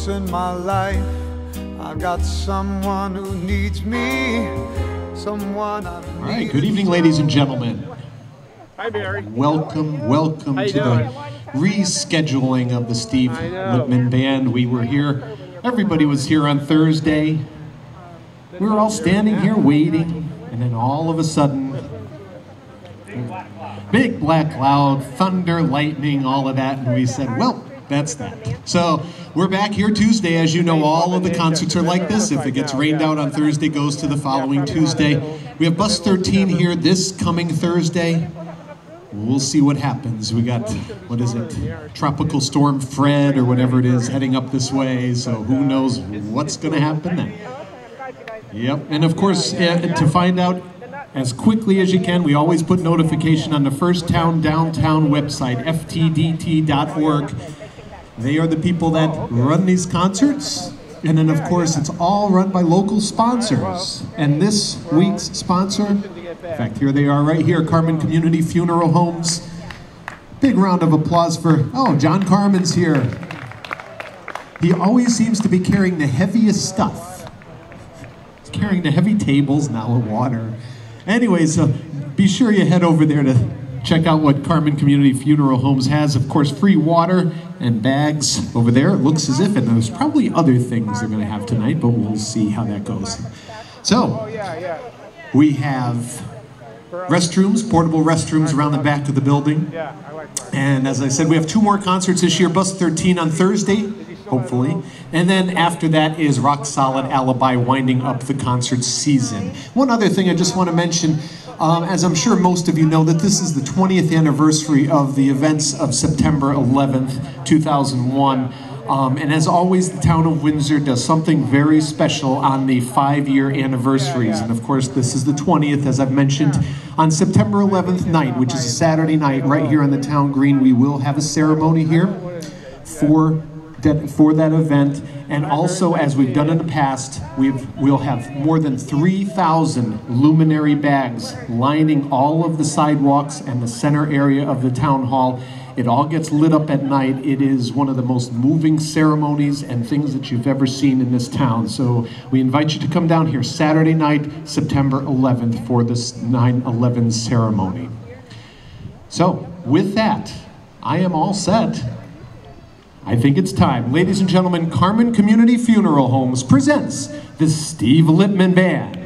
once in my life I got someone who needs me, someone I need. All right, good evening, ladies and gentlemen. Hi, Barry. Welcome to the rescheduling of the Steve Lipman Band. We were here, everybody was here on Thursday. We were all standing here waiting, and then all of a sudden, big black cloud, thunder, lightning, all of that, and we said, well, that's that. So we're back here Tuesday. As you know, all of the concerts are like this. If it gets rained out on Thursday, goes to the following Tuesday. We have Bus 13 here this coming Thursday. We'll see what happens. We got, what is it, Tropical Storm Fred or whatever it is heading up this way, so who knows what's going to happen then. Yep, and of course, to find out as quickly as you can, we always put notification on the First Town Downtown website, ftdt.org. They are the people that run these concerts. And then, of course, it's all run by local sponsors. And this week's sponsor, in fact, here they are right here, Carmen Community Funeral Homes. Big round of applause for, oh, John Carmen's here. He always seems to be carrying the heaviest stuff. He's carrying the heavy tables, now of water. Anyway, so be sure you head over there to check out what Carmen Community Funeral Homes has. Of course, free water and bags over there. It looks as if, and there's probably other things they're going to have tonight, but we'll see how that goes. So, we have restrooms, portable restrooms around the back of the building. And as I said, we have two more concerts this year, Bus 13 on Thursday, hopefully. And then after that is Rock Solid Alibi, winding up the concert season. One other thing I just want to mention, as I'm sure most of you know, that this is the 20th anniversary of the events of September 11th, 2001. And as always, the town of Windsor does something very special on the 5-year anniversaries. And of course, this is the 20th, as I've mentioned. On September 11th night, which is a Saturday night, right here on the town green, we will have a ceremony here for that event, and also, as we've done in the past, we'll have more than 3,000 luminary bags lining all of the sidewalks and the center area of the town hall. It all gets lit up at night. It is one of the most moving ceremonies and things that you've ever seen in this town. So we invite you to come down here Saturday night, September 11th, for this 9/11 ceremony. So with that, I am all set. I think it's time. Ladies and gentlemen, Carmen Community Funeral Homes presents the Steve Lipman Band.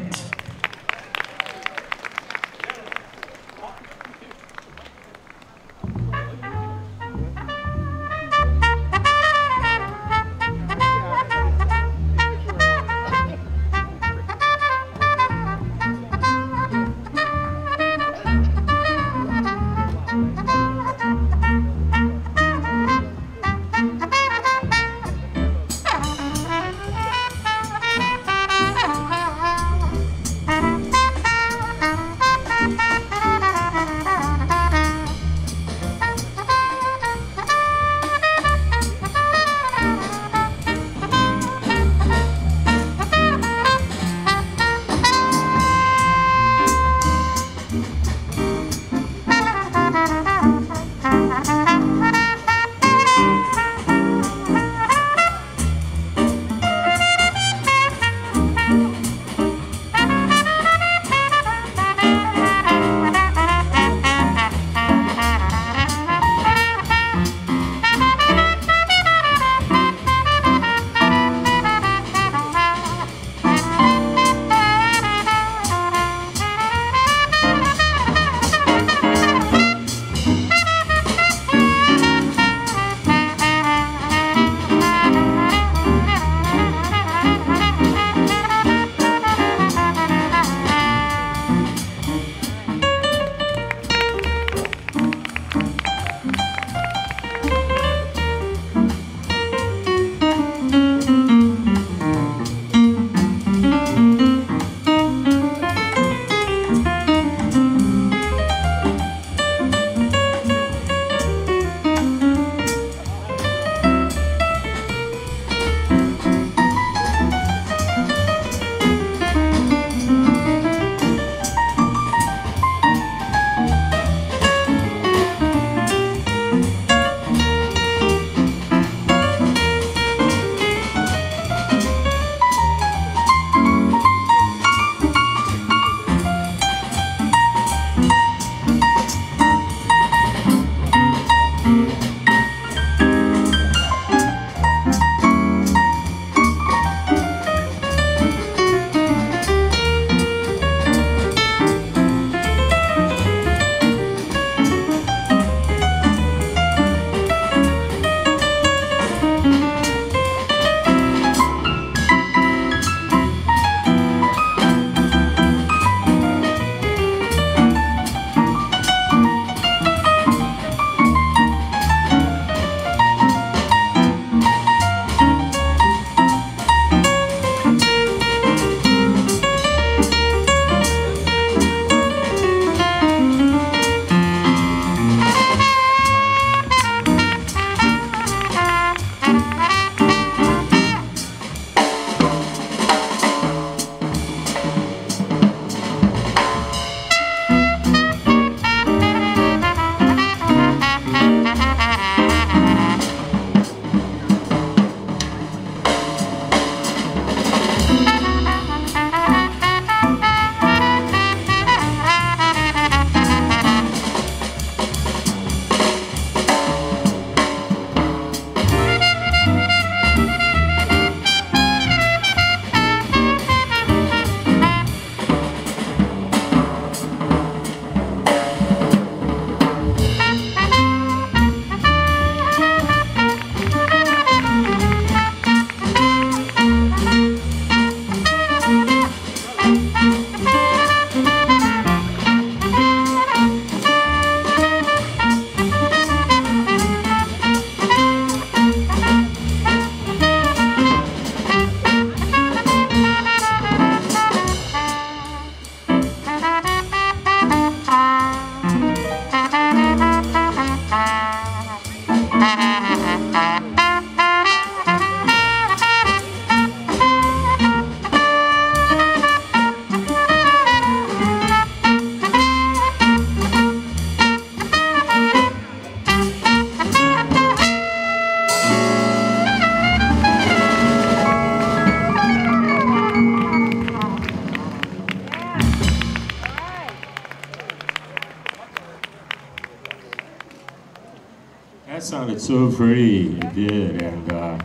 It's so pretty, you did. And,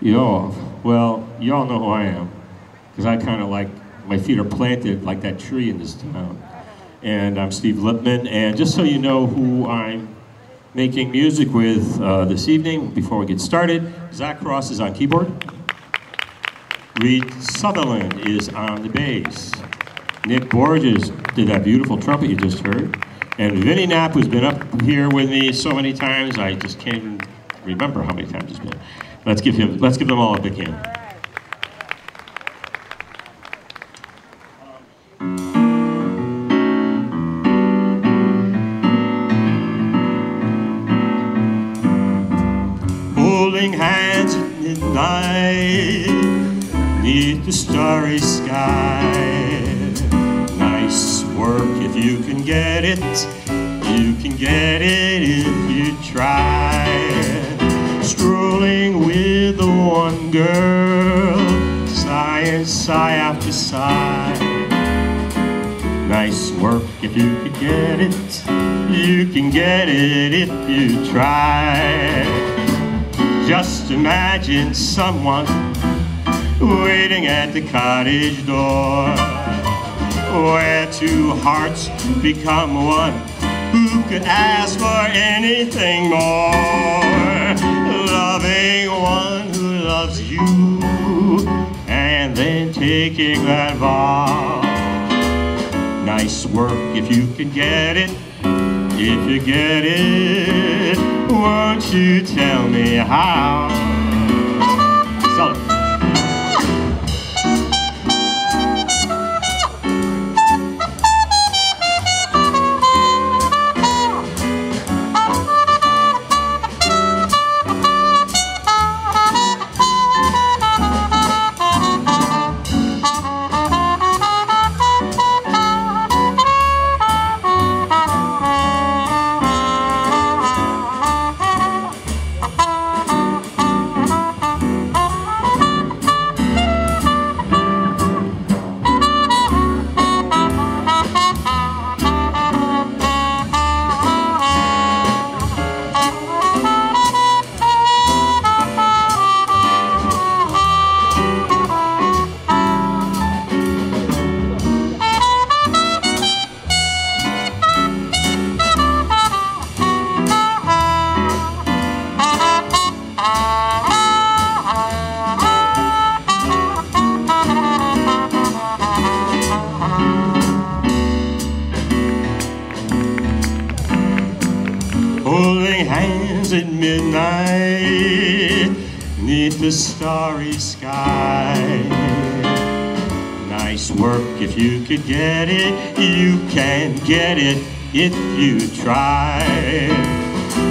y'all know who I am. Because I kind of like, my feet are planted like that tree in this town. And I'm Steve Lipman. And just so you know who I'm making music with this evening, before we get started, Zach Cross is on keyboard. Reed Sutherland is on the bass. Nick Borges did that beautiful trumpet you just heard. And Vinnie Knapp, who's been up here with me so many times, I just can't even remember how many times it's been. Let's give them all a big hand. Holding hands at midnight, neath the starry sky. Nice work if you can get it. You can get it if you try. Strolling with the one girl, sigh and sigh after sigh. Nice work if you can get it. You can get it if you try. Just imagine someone waiting at the cottage door, where two hearts become one. Who could ask for anything more? Loving one who loves you, and then taking that vow. Nice work if you can get it. If you get it, won't you tell me how? The starry sky. Nice work if you could get it. You can get it if you try.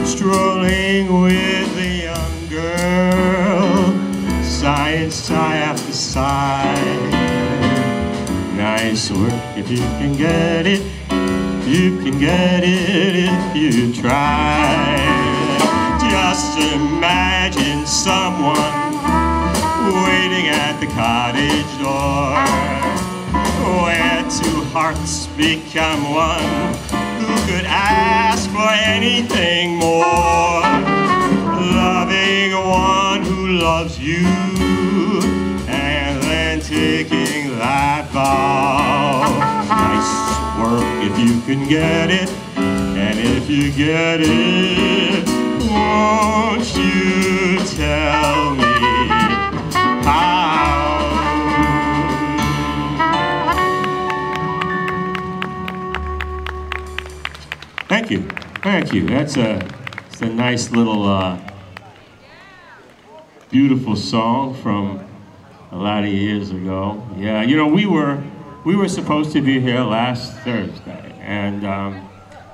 Strolling with the young girl, sigh and sigh after sigh. Nice work if you can get it. You can get it if you try. Just imagine someone waiting at the cottage door, where two hearts become one. Who could ask for anything more? Loving one who loves you, and then taking that vow. Nice work if you can get it, and if you get it, won't you tell me? Thank you, thank you. It's a nice little beautiful song from a lot of years ago. Yeah, you know, we were supposed to be here last Thursday, and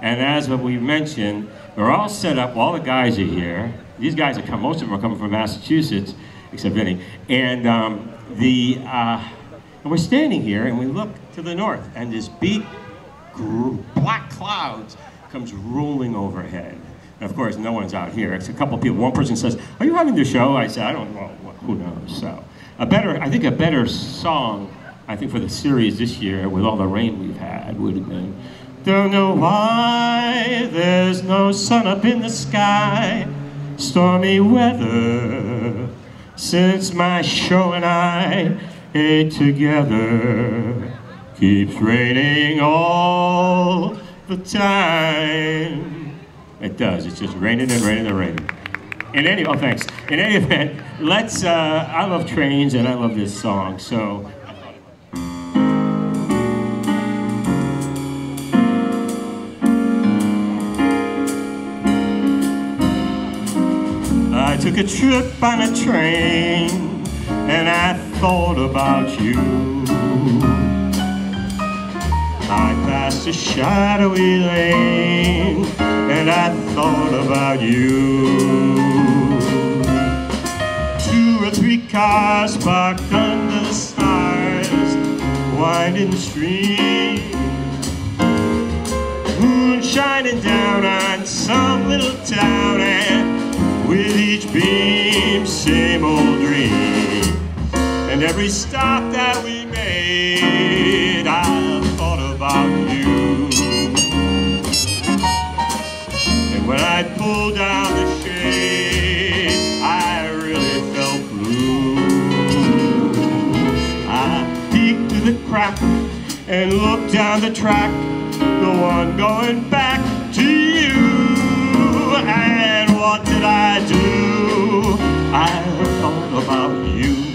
as we mentioned, we're all set up. All the guys are here. These guys are coming. Most of them are coming from Massachusetts, except Vinny. And and we're standing here, and we look to the north, and this big black clouds comes rolling overhead. And of course, no one's out here. It's a couple people. One person says, "Are you having the show?" I said, "I don't know. Well, who knows?" So a better song, I think, for the series this year, with all the rain we've had, would have been, "Don't know why there's no sun up in the sky. stormy weather since my show and I ate together. Keeps raining all the time. It does, it's just raining and raining and raining. In any event, let's, I love trains and I love this song, so. I took a trip on a train and I thought about you. I passed a shadowy lane and I thought about you. 2 or 3 cars parked under the stars, winding the stream, moon shining down on some little town, and with each beam same old dream. And every stop that we made I about you. And when I pulled down the shade, I really felt blue. I peeked through the crack and looked down the track, the one going back to you. And what did I do? I thought about you.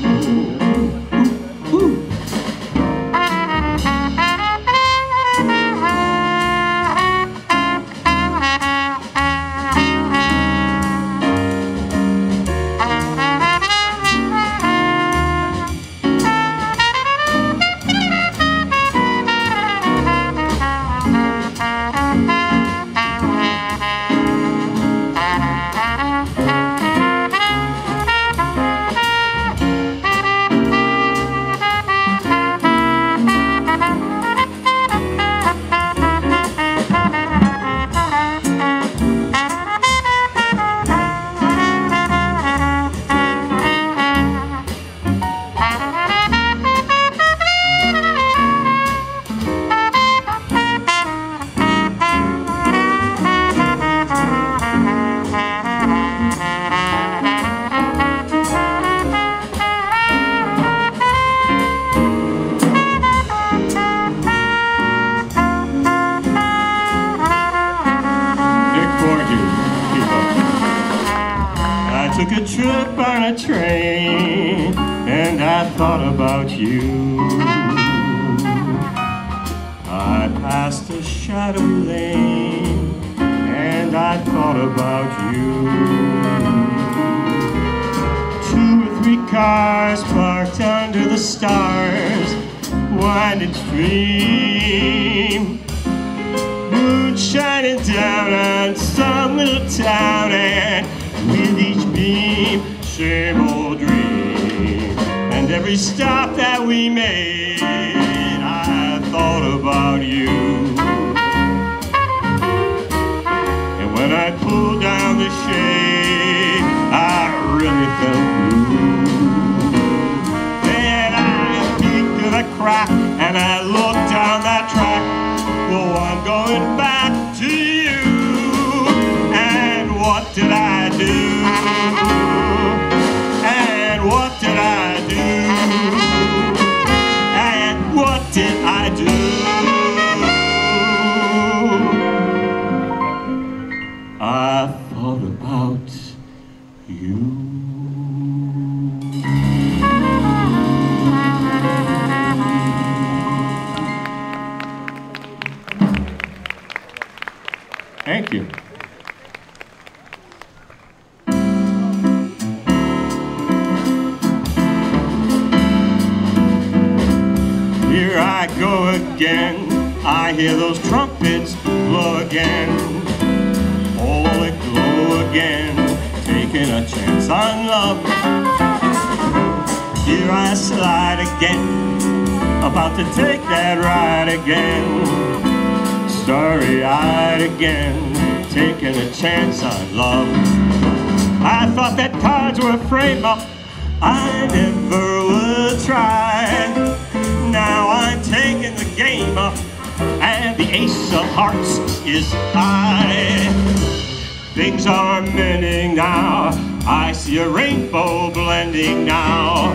Things are mending now. I see a rainbow blending now.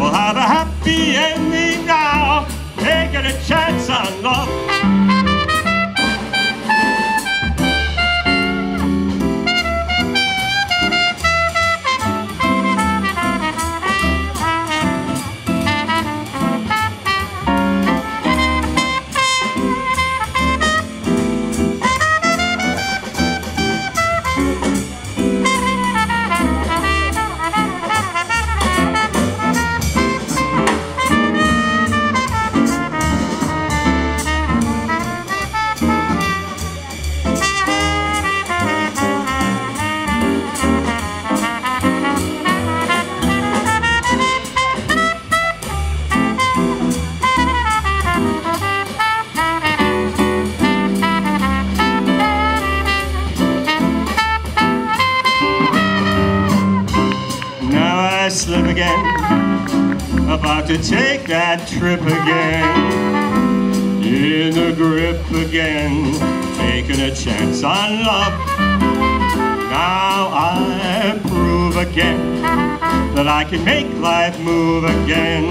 We'll have a happy ending now. Taking a chance on love. About to take that trip again, in the grip again, taking a chance on love. Now I prove again that I can make life move again,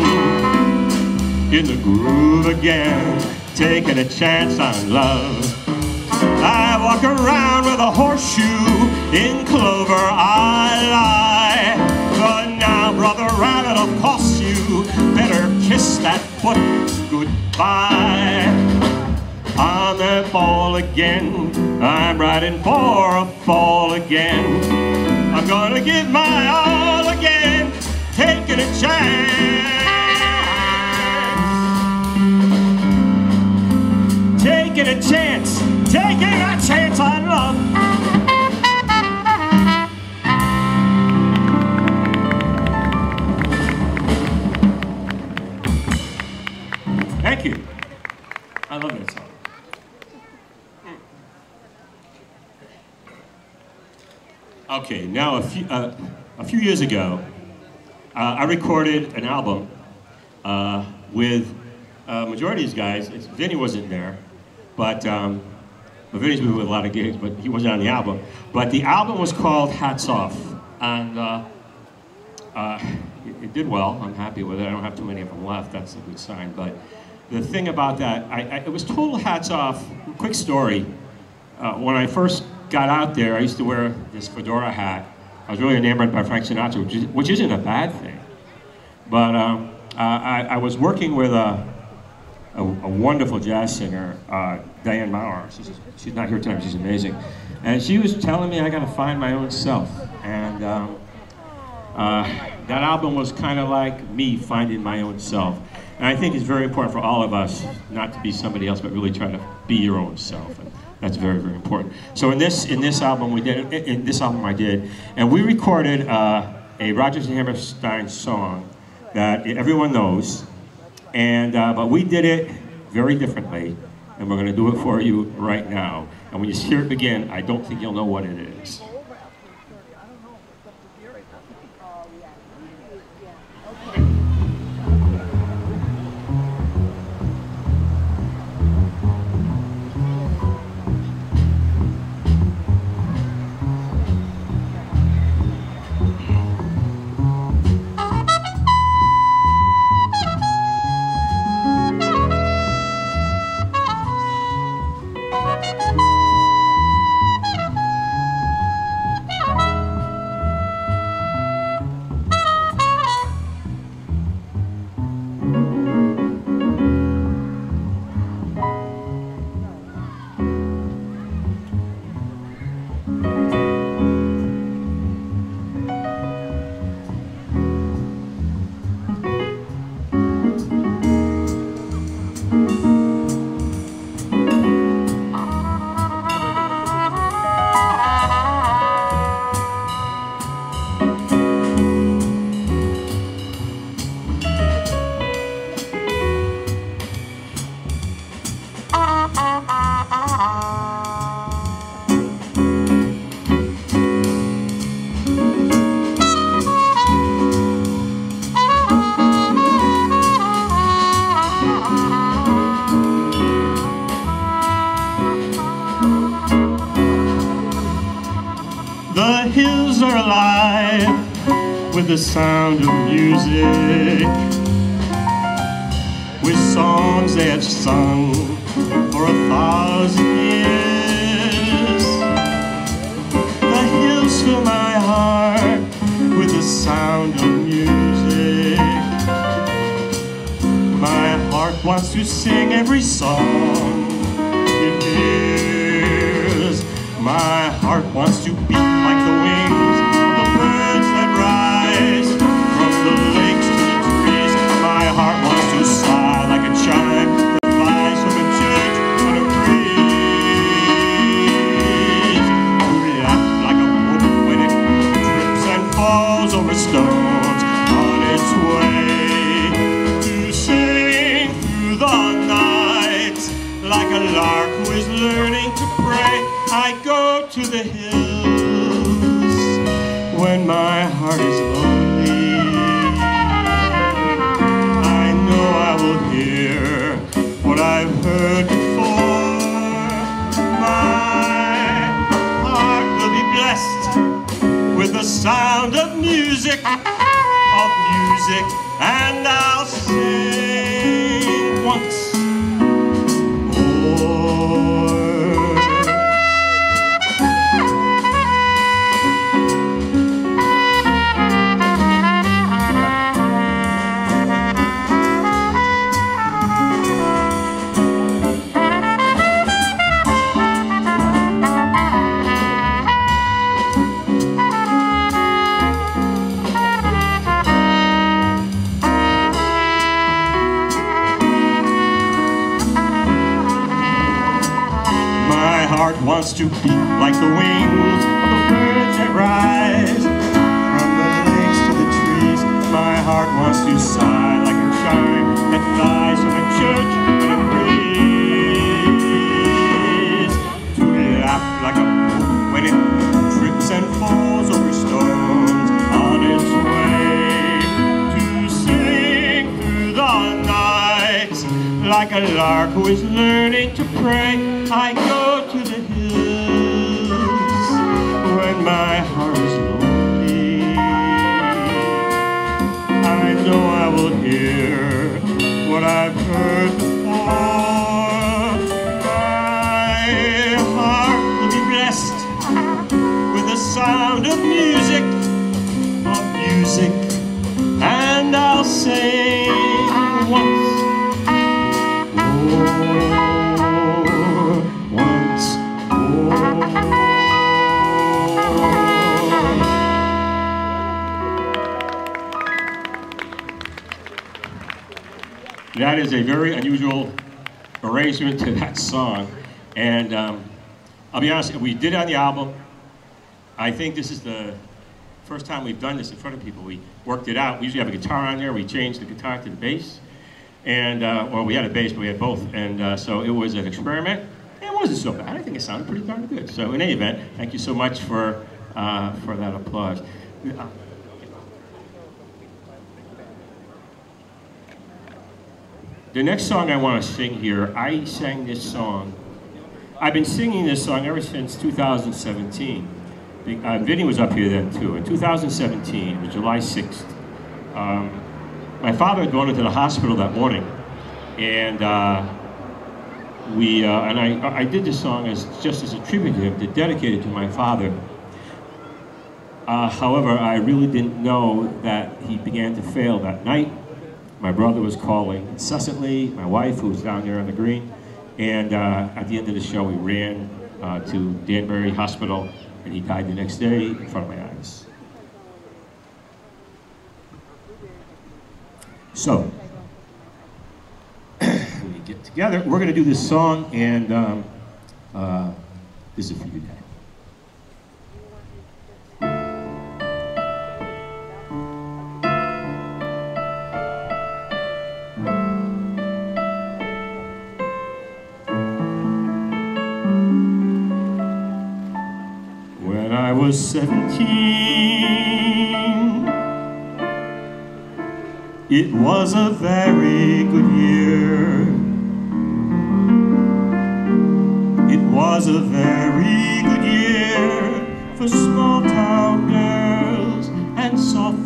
in the groove again, taking a chance on love. I walk around with a horseshoe, in clover I lie. But now, brother rabbit, of course you better kiss that foot goodbye. I'm at ball again, I'm riding for a fall again. I'm gonna give my all again, taking a chance. Taking a chance, taking a chance on love. Thank you. I love that song. Okay, now a few years ago, I recorded an album with majority of these guys. Vinnie wasn't there, but Vinnie's been with a lot of gigs, but he wasn't on the album. But the album was called Hats Off, and it did well. I'm happy with it. I don't have too many of them left. That's a good sign, but. The thing about that, it was total hats off. Quick story, when I first got out there, I used to wear this fedora hat. I was really enamored by Frank Sinatra, which isn't a bad thing. But I was working with a wonderful jazz singer, Diane Maurer. She's not here tonight, she's amazing. And she was telling me I gotta find my own self. And that album was kind of like me finding my own self. And I think it's very important for all of us not to be somebody else, but really try to be your own self. And that's very, very important. So in this album I did, and we recorded a Rodgers and Hammerstein song that everyone knows, and but we did it very differently, and we're going to do it for you right now. And when you hear it begin, I don't think you'll know what it is. The hills are alive with the sound of music, with songs they have sung for 1,000 years. The hills fill my heart with the sound of music. My heart wants to sing every song it hears. My heart wants to beat like the wings of the birds that rise from the lakes to the trees. My heart wants to sigh like a chime that flies from a church on a breeze, to react like a book when it trips and falls over stones on its way, to sing through the night like a lark who is learning to pray. I go to the hills when my heart is lonely. I know I will hear what I've heard before. My heart will be blessed with the sound of music, and I'll sing once more. Wants to beat like the wings of the birds that rise from the lakes to the trees. My heart wants to sigh like a chime that flies from a church and a breeze, to laugh like a boat when it trips and falls over stones on its way, to sing through the night like a lark who is learning to pray. I go to the when my heart is lonely, I know I will hear what I've heard before. My heart will be blessed with the sound of music, and I'll sing once more. That is a very unusual arrangement to that song, and I'll be honest, we did it on the album. I think this is the first time we've done this in front of people. We worked it out. We usually have a guitar on there. We changed the guitar to the bass, and well, we had a bass, but we had both, and so it was an experiment. It wasn't so bad. I think it sounded pretty darn good. So in any event, thank you so much for that applause. The next song I want to sing here, I sang this song. I've been singing this song ever since 2017. Vinnie was up here then too. In 2017, it was July 6th. My father had gone into the hospital that morning, and I did this song as just as a tribute to him, to dedicate it to my father. However, I really didn't know that he began to fail that night. My brother was calling incessantly, my wife, who was down there on the green, and at the end of the show, we ran to Danbury Hospital, and he died the next day in front of my eyes. So, when we get together, we're gonna do this song, and this is for you, Dad. I was 17. It was a very good year. It was a very good year for small town girls and soft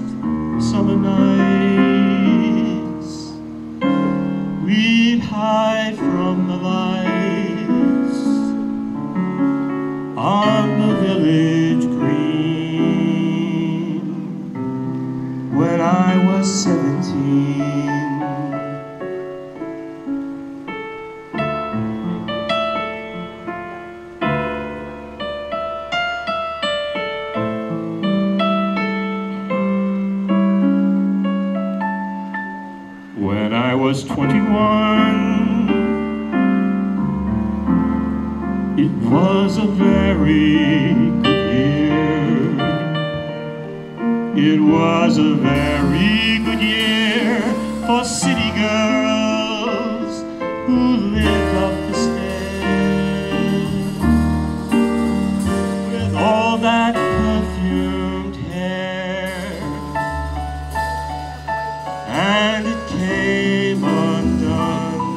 summer nights. We'd hide from the lights on the village green when I was 17. Was 21. It was a very good year. It was a very good year for city girls who lived up the stairs with all that perfumed hair, and it came undone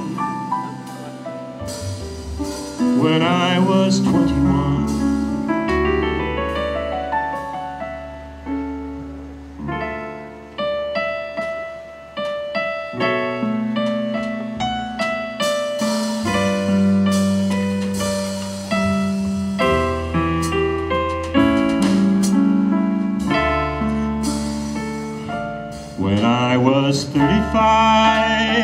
when I was 21. When I was 35,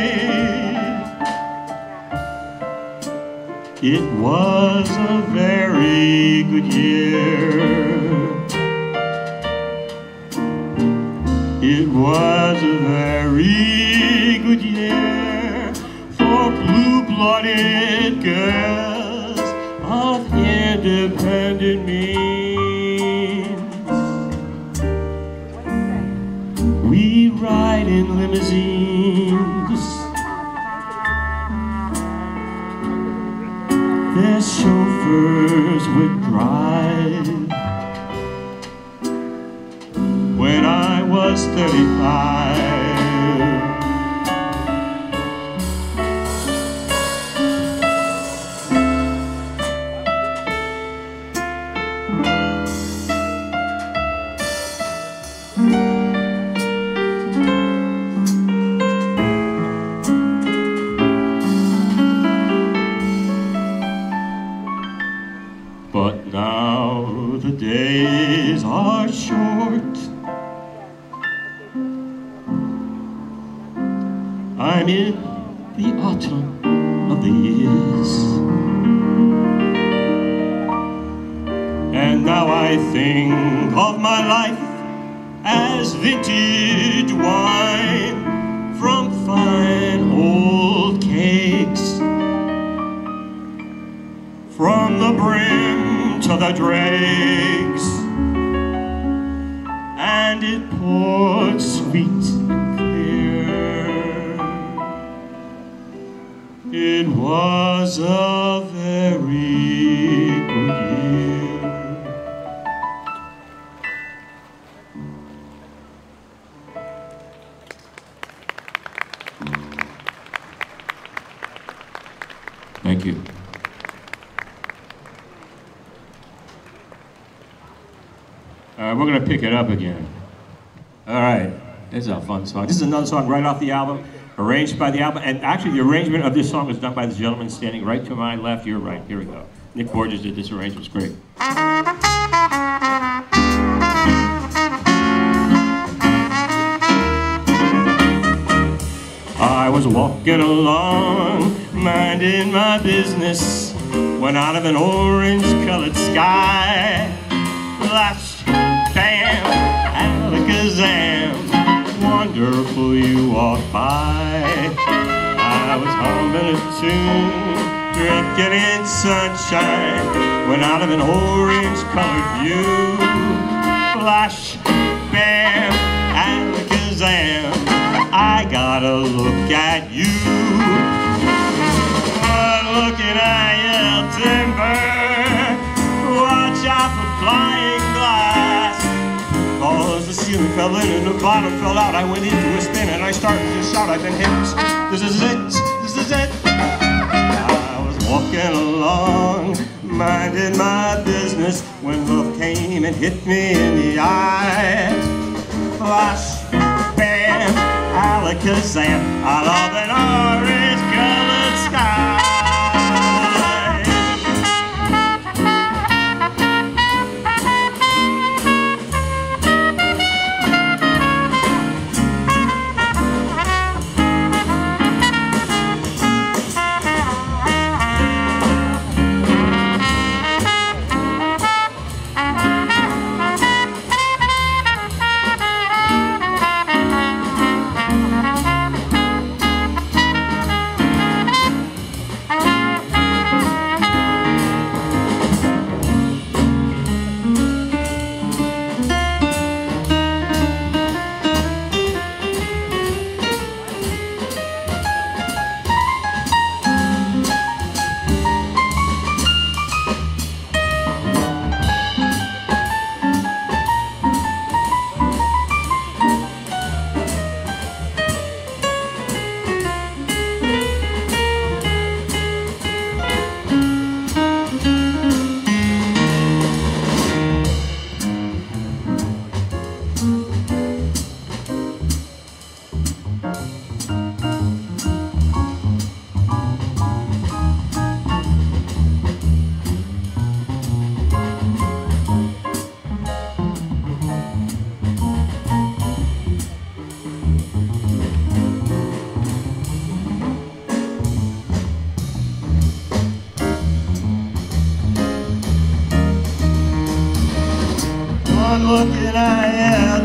it was a very good year. It was a very good year for blue-blooded girls of independent means. Ride in limousines, their chauffeurs would drive when I was 35. In the autumn of the years, and now I think of my life as vintage wine from fine old cakes, from the brim to the dregs, and it poured sweet. It was a very good year. Thank you. We're going to pick it up again. All right. This is a fun song. This is another song right off the album. Arranged by the album, and actually the arrangement of this song was done by this gentleman standing right to my left, your right, here we go. Nick Borges did this arrangement, it's great. I was walking along, minding my business, when out of an orange-colored sky, flash, bam, alakazam. Wonderful, you walked by. I was humming a tune, drinking in sunshine, when out of an orange-colored view, flash, bam, alakazam, I gotta look at you. But looking at your timber, watch out for flying glass. Cause the ceiling fell in and the bottom fell out. I went into a spin and I started to shout. I've been hit, this is it, this is it. I was walking along, minding my business, when love came came and hit me in the eye. Flash, bam, alakazam, I love an orange-colored sky.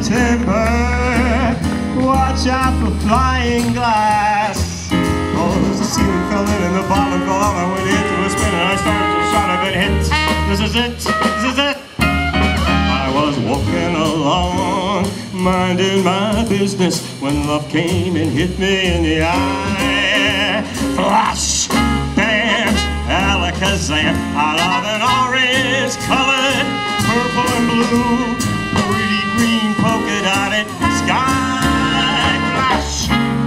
Timber, watch out for flying glass. Oh, there's a ceiling fell in and the bottom fell out. I went into a spin and I started to shout a good hit. This is it, this is it. I was walking along, minding my business, when love came and hit me in the eye. Flash, bam, alakazam, I love an orange colored, purple and blue, green polka-dotted sky. Flash,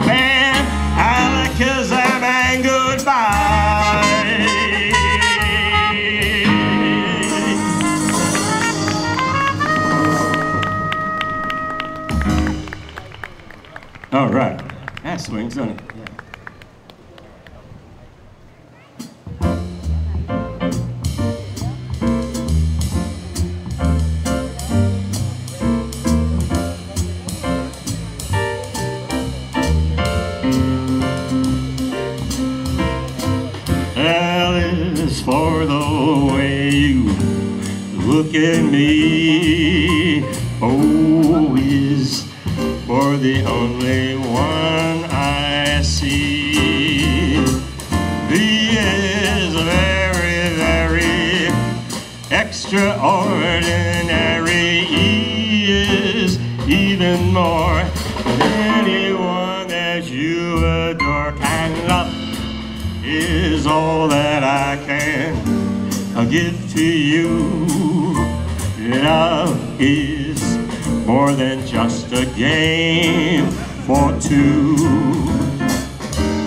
bam, alakazam, and goodbye. All right, that swings, doesn't it? For the way you look at me, oh, is for the only one I see. He is very, very extraordinary. He is even more than anyone that you adore. And love is all that I can give to you. Love is more than just a game for two.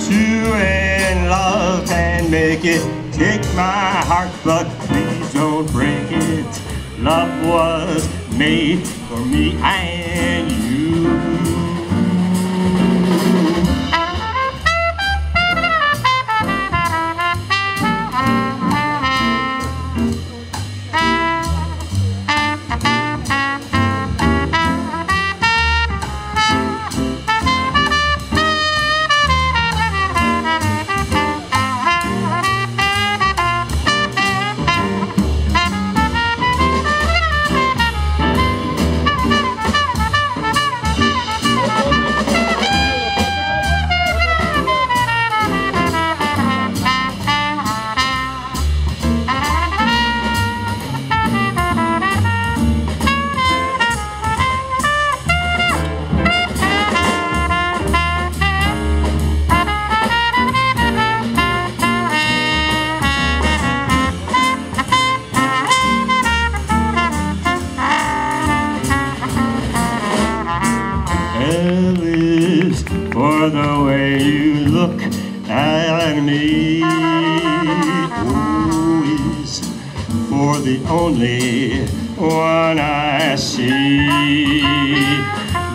Two in love can make it. Take my heart, but please don't break it. Love was made for me and you. Only one I see.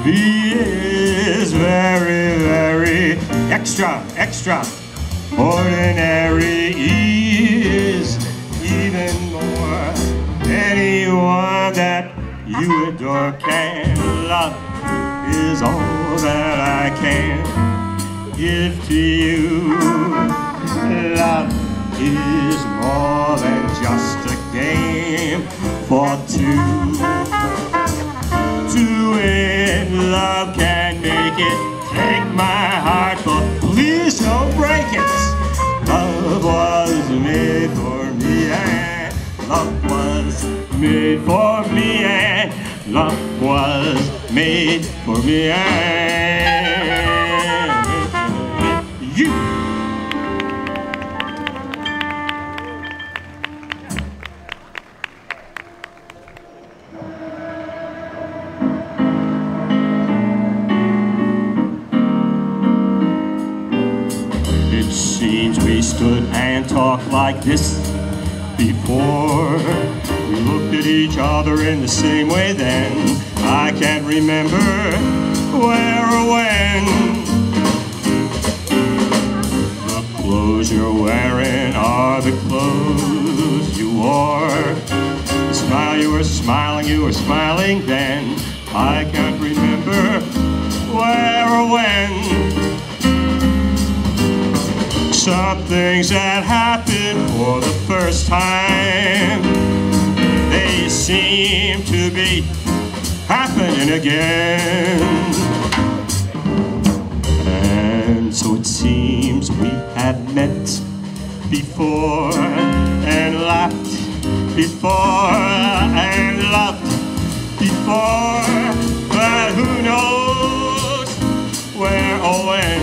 V is very, very extra, extra ordinary. E is even more. Anyone that you adore can love is all that I can give to you. Love is more than just a game for two. To it, love can make it. Take my heart, but please don't break it. Love was made for me, and love was made for me, and love was made for me, and you. And talk like this before. We looked at each other in the same way then. I can't remember where or when. The clothes you're wearing are the clothes you wore. The smile you were smiling then. I can't remember where or when. Some things that happen for the first time, they seem to be happening again. And so it seems we have met before, and laughed before, and loved before. But who knows where or when.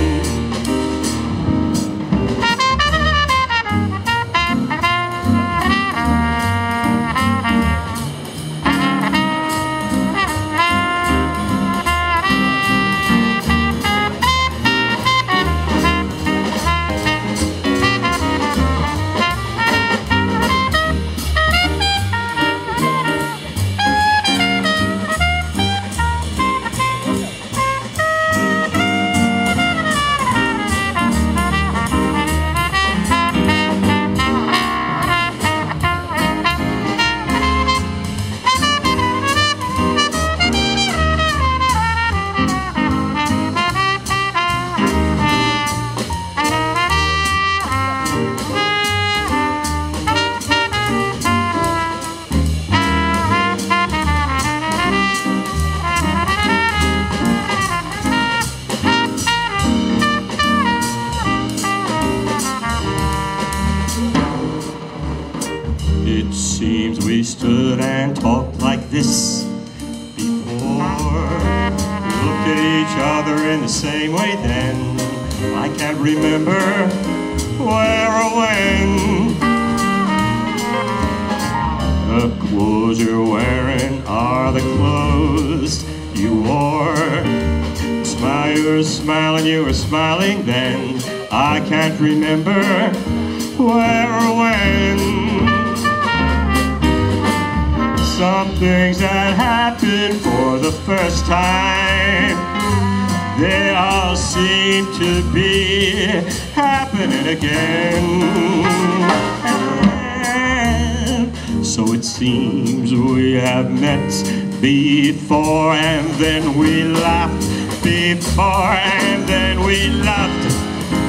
Before and then we laughed before and then we loved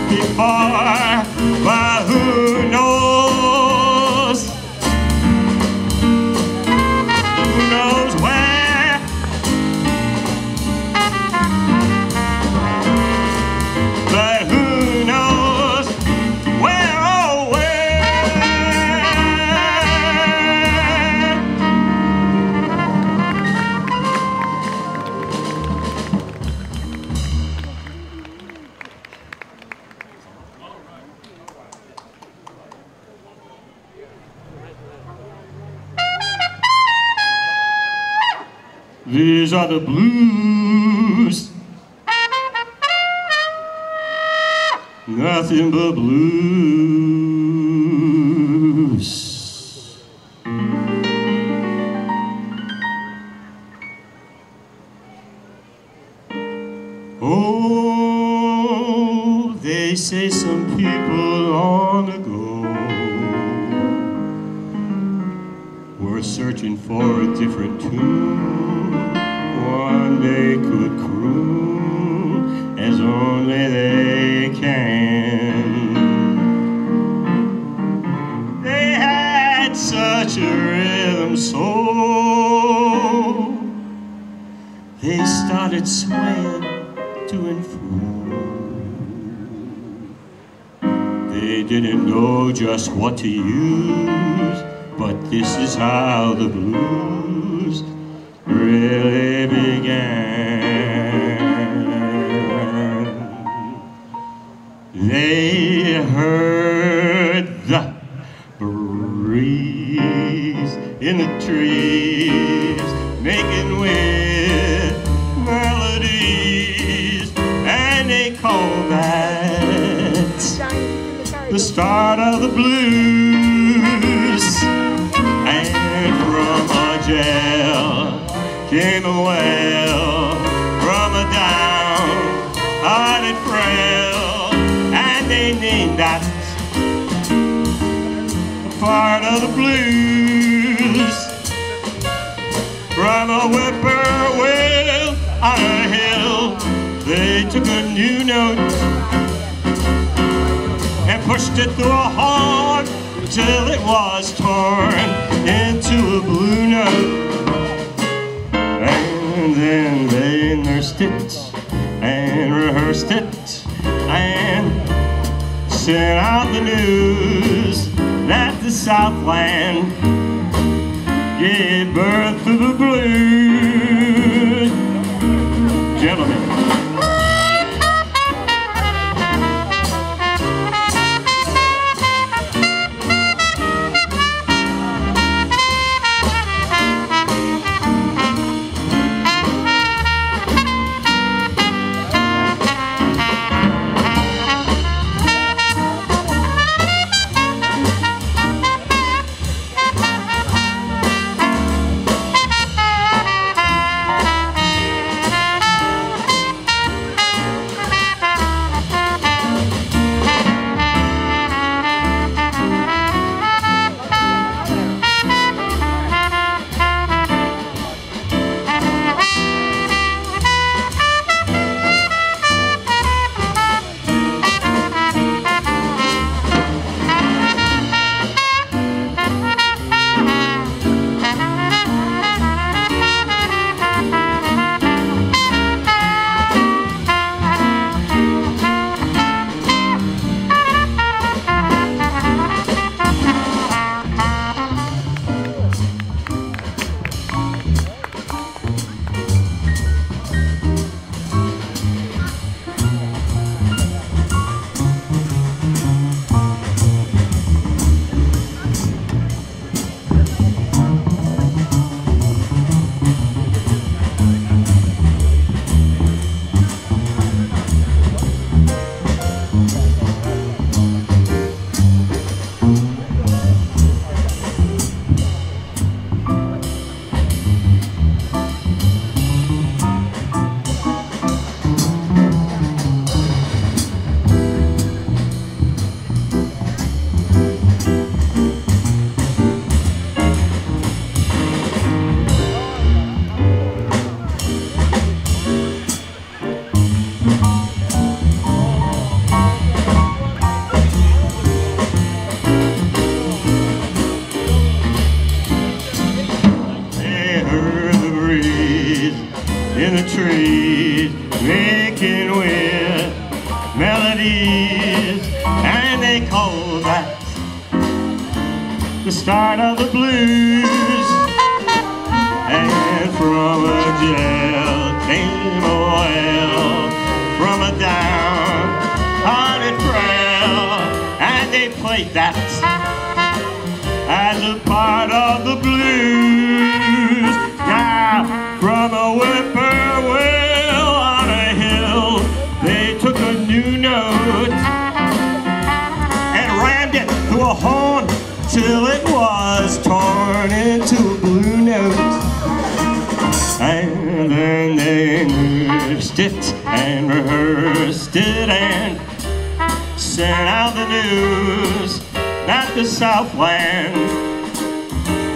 before, but who knows? Who knows where? But who knows where? Oh, where? These are the blues. Nothing but blues. were searching for a different tune, one they could croon as only they can. They had such a rhythm soul, they started swaying to and fro. They didn't know just what to use, but this is how the blues really began. They heard the breeze in the trees making weird melodies, and they called that the start of the blues. Came a wail from a down-hearted frail, and they named that part of the blues. From a whippoorwill on a hill, they took a new note and pushed it through a horn till it was torn into a blue note. And then they nursed it and rehearsed it and sent out the news that the Southland gave birth to the blues. Gentlemen,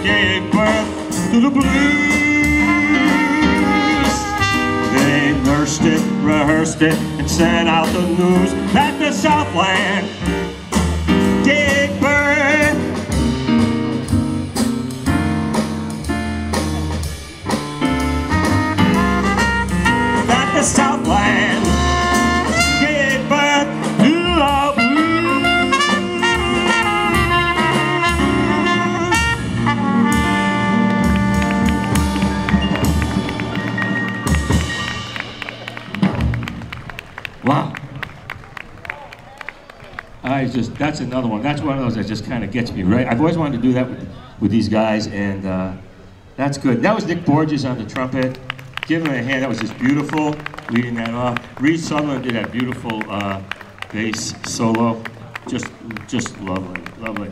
gave birth to the blues. They nursed it, rehearsed it, and sent out the news that the Southland gave birth. That the Southland gave birth to love. That's another one. That's one of those that just kind of gets me right. I've always wanted to do that with these guys, and that's good. That was Nick Borges on the trumpet. Give him a hand. That was just beautiful, leading that off. Reed Sutherland did that beautiful bass solo. Just lovely, lovely.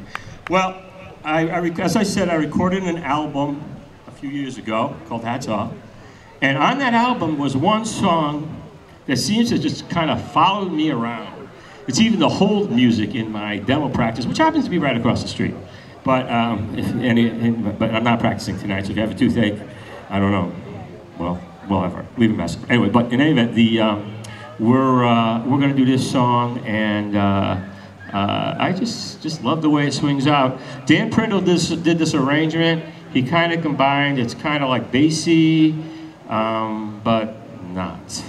Well, as I said, I recorded an album a few years ago called Hats Off, and on that album was one song that seems to just kind of follow me around. It's even the hold music in my demo practice, which happens to be right across the street. But, but I'm not practicing tonight, so if you have a toothache, I don't know. Well, whatever. Leave a message. Anyway, but in any event, we're going to do this song, and I just love the way it swings out. Dan Prindle did this arrangement. He kind of combined. It's kind of like bassy, but not.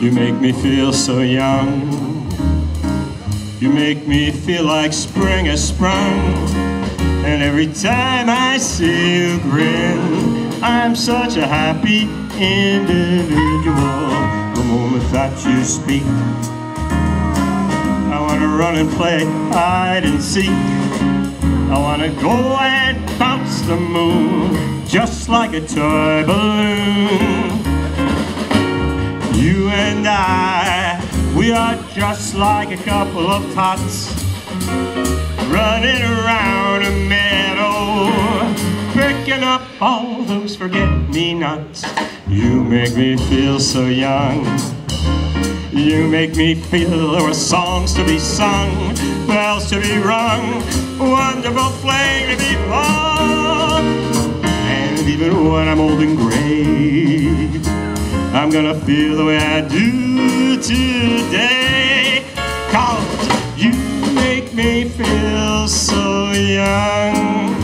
You make me feel so young. You make me feel like spring has sprung. And every time I see you grin, I'm such a happy individual. The moment that you speak, I want to run and play hide and seek. I want to go and bounce the moon just like a toy balloon. You and I, we are just like a couple of tots running around a meadow, picking up all those forget-me-nots. You make me feel so young. You make me feel there were songs to be sung, bells to be rung, wonderful flame to be born. And even when I'm old and gray, I'm gonna feel the way I do today, 'cause you make me feel so young.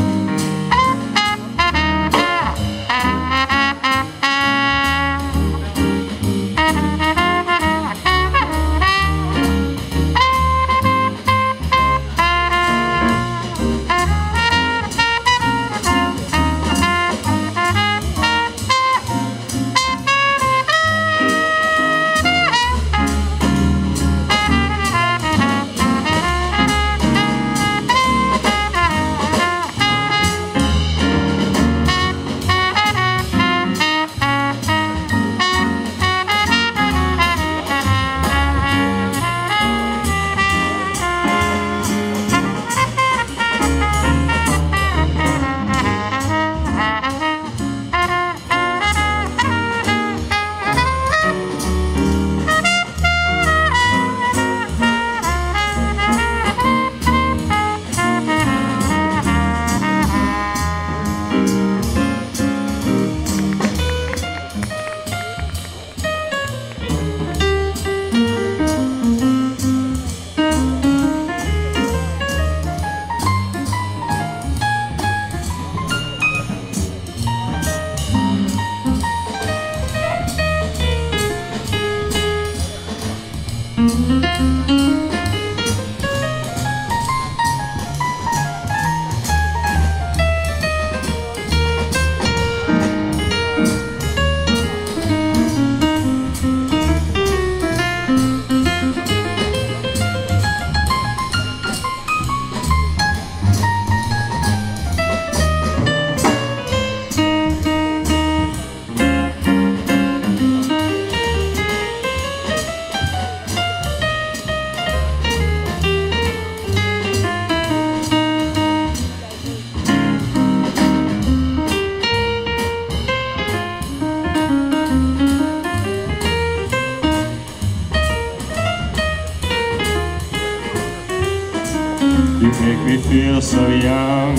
feel so young.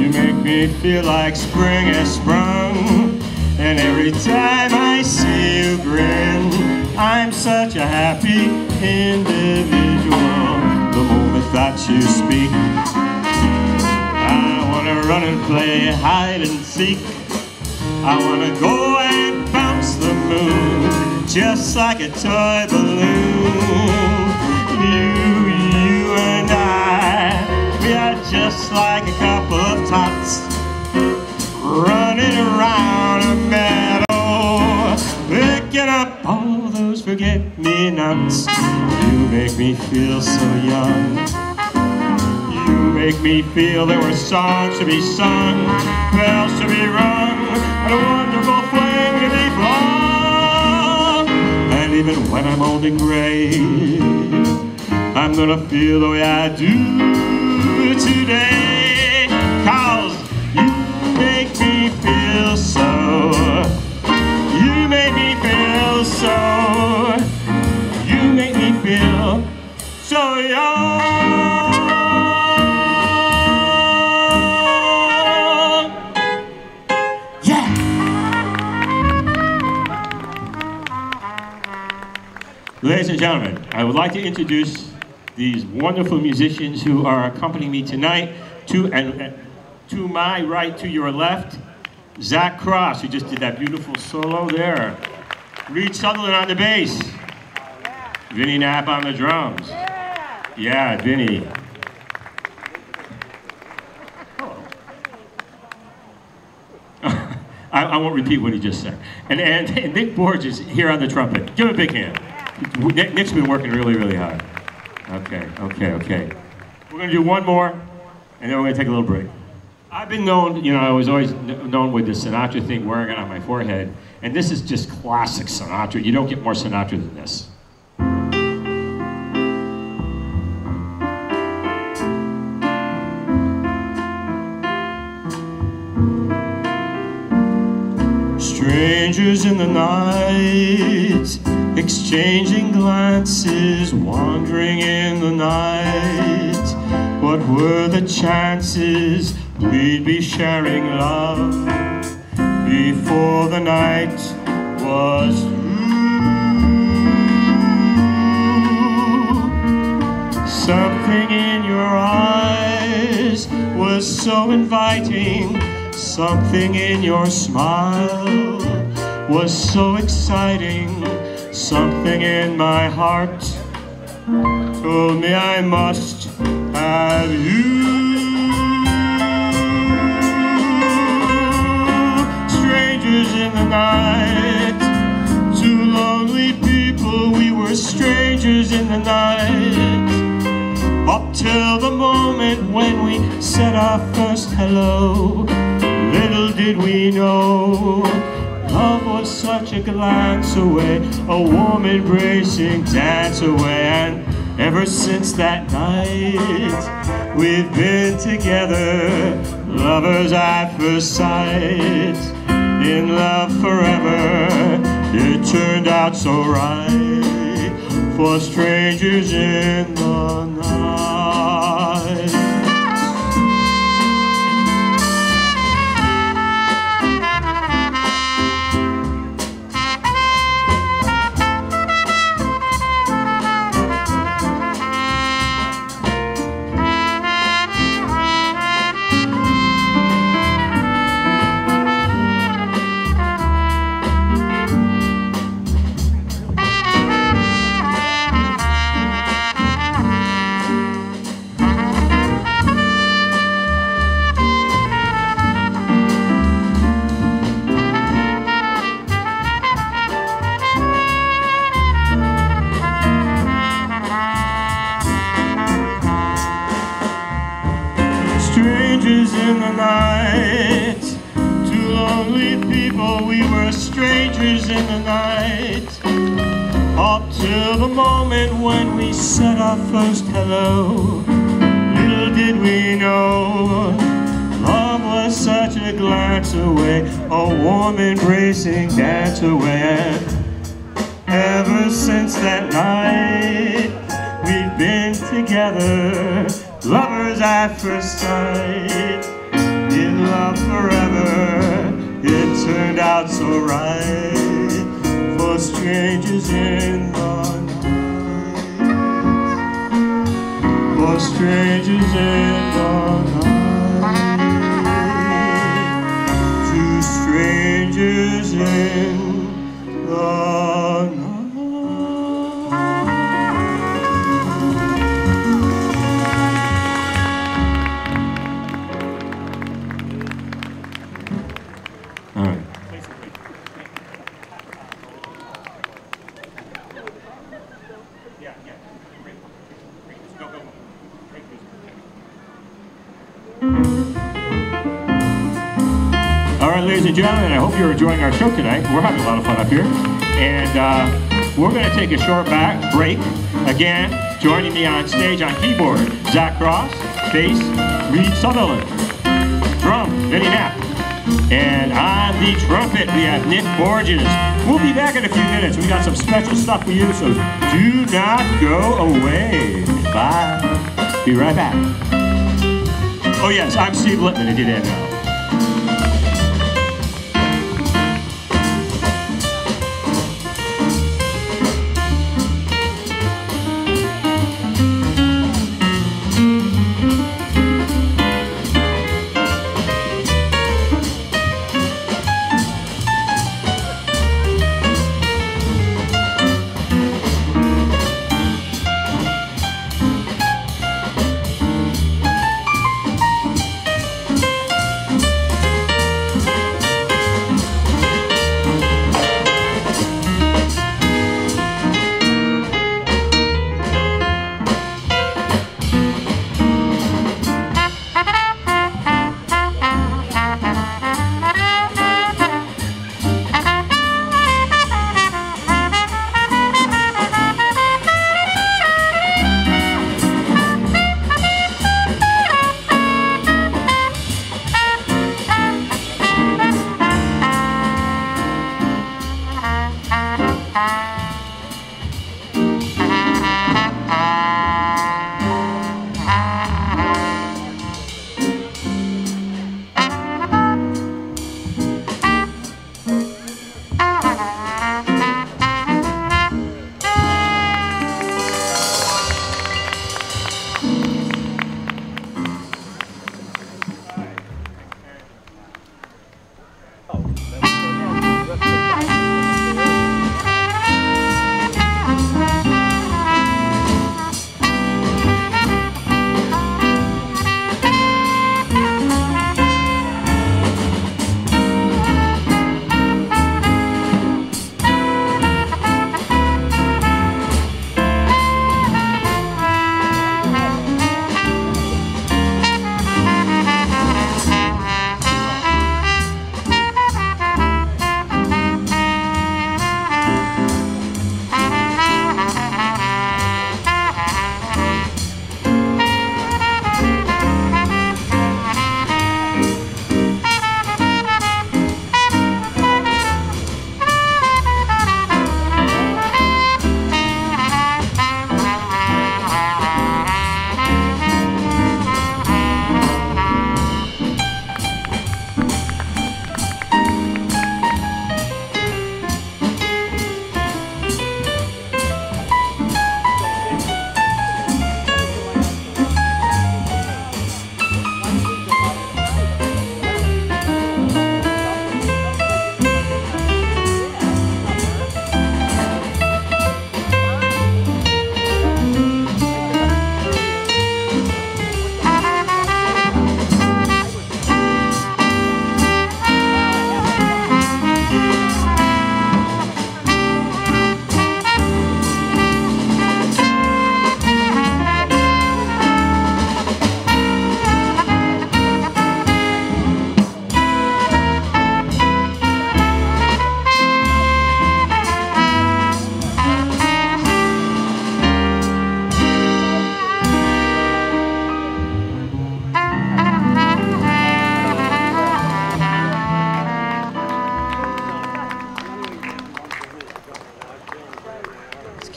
You make me feel like spring has sprung. And every time I see you grin, I'm such a happy individual. The moment that you speak, I wanna run and play hide and seek. I wanna go and bounce the moon, just like a toy balloon. You and I, we are just like a couple of tots, running around a meadow, picking up all those forget-me-nots. You make me feel so young. You make me feel there were songs to be sung, bells to be rung, and a wonderful flame to be blown. And even when I'm old and gray, I'm gonna feel the way I do today, 'cause you make me feel so, you make me feel so, you make me feel so young. Yeah! Ladies and gentlemen, I would like to introduce these wonderful musicians who are accompanying me tonight. To my right, to your left, Zach Cross, who just did that beautiful solo there. Reed Sutherland on the bass. Vinnie Knapp on the drums. Yeah, Vinnie. I won't repeat what he just said. And Nick Borges here on the trumpet. Give him a big hand. Nick's been working really, really hard. Okay. We're going to do one more, and then we're going to take a little break. I've been known, you know, I was always known with the Sinatra thing, wearing it on my forehead. And this is just classic Sinatra. You don't get more Sinatra than this. Strangers in the night, exchanging glances, wandering in the night. What were the chances we'd be sharing love before the night was through? Something in your eyes was so inviting, something in your smile was so exciting. Something in my heart told me I must have you. Strangers in the night, two lonely people, we were strangers in the night. Up till the moment when we said our first hello, little did we know love was such a glance away, a warm embracing dance away. And ever since that night, we've been together, lovers at first sight, in love forever. It turned out so right for strangers in the night. In the night, two lonely people, we were strangers in the night. Up till the moment when we said our first hello, little did we know love was such a glance away, a warm embracing dance away. Ever since that night, we've been together, lovers at first sight. In love forever, it turned out so right. For strangers in the night, for strangers in the night, two strangers in the night. Ladies and gentlemen, I hope you're enjoying our show tonight. We're having a lot of fun up here. And we're going to take a short break. Again, joining me on stage on keyboard, Zach Cross, bass, Reed Sutherland, drum, Vinnie Knapp. And on the trumpet, we have Nick Borges. We'll be back in a few minutes. We got some special stuff for you, so do not go away. Bye. Be right back. Oh, yes, I'm Steve Lipman. I did that now.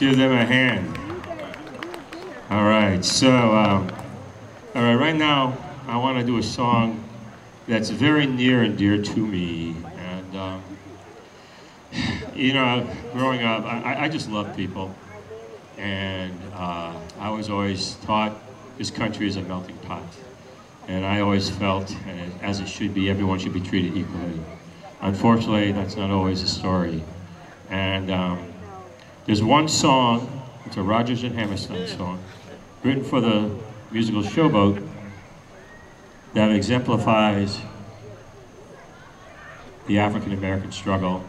Give them a hand. All right, so All right, right now I want to do a song that's very near and dear to me. And, you know, growing up, I just loved people. And I was always taught this country is a melting pot. And I always felt, and as it should be, everyone should be treated equally. Unfortunately, that's not always the story. And there's one song, it's a Rodgers and Hammerstein song, written for the musical Show Boat, that exemplifies the African-American struggle.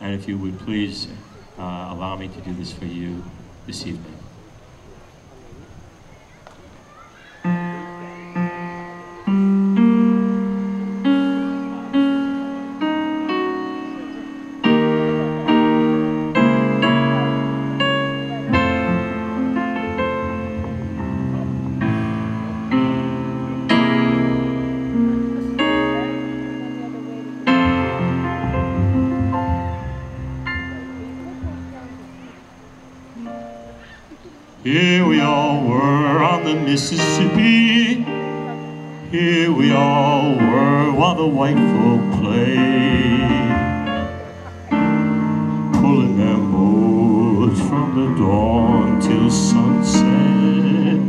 And if you would please allow me to do this for you this evening. Here we all were on the Mississippi. Here we all were while the white folk played, pulling their boats from the dawn till sunset,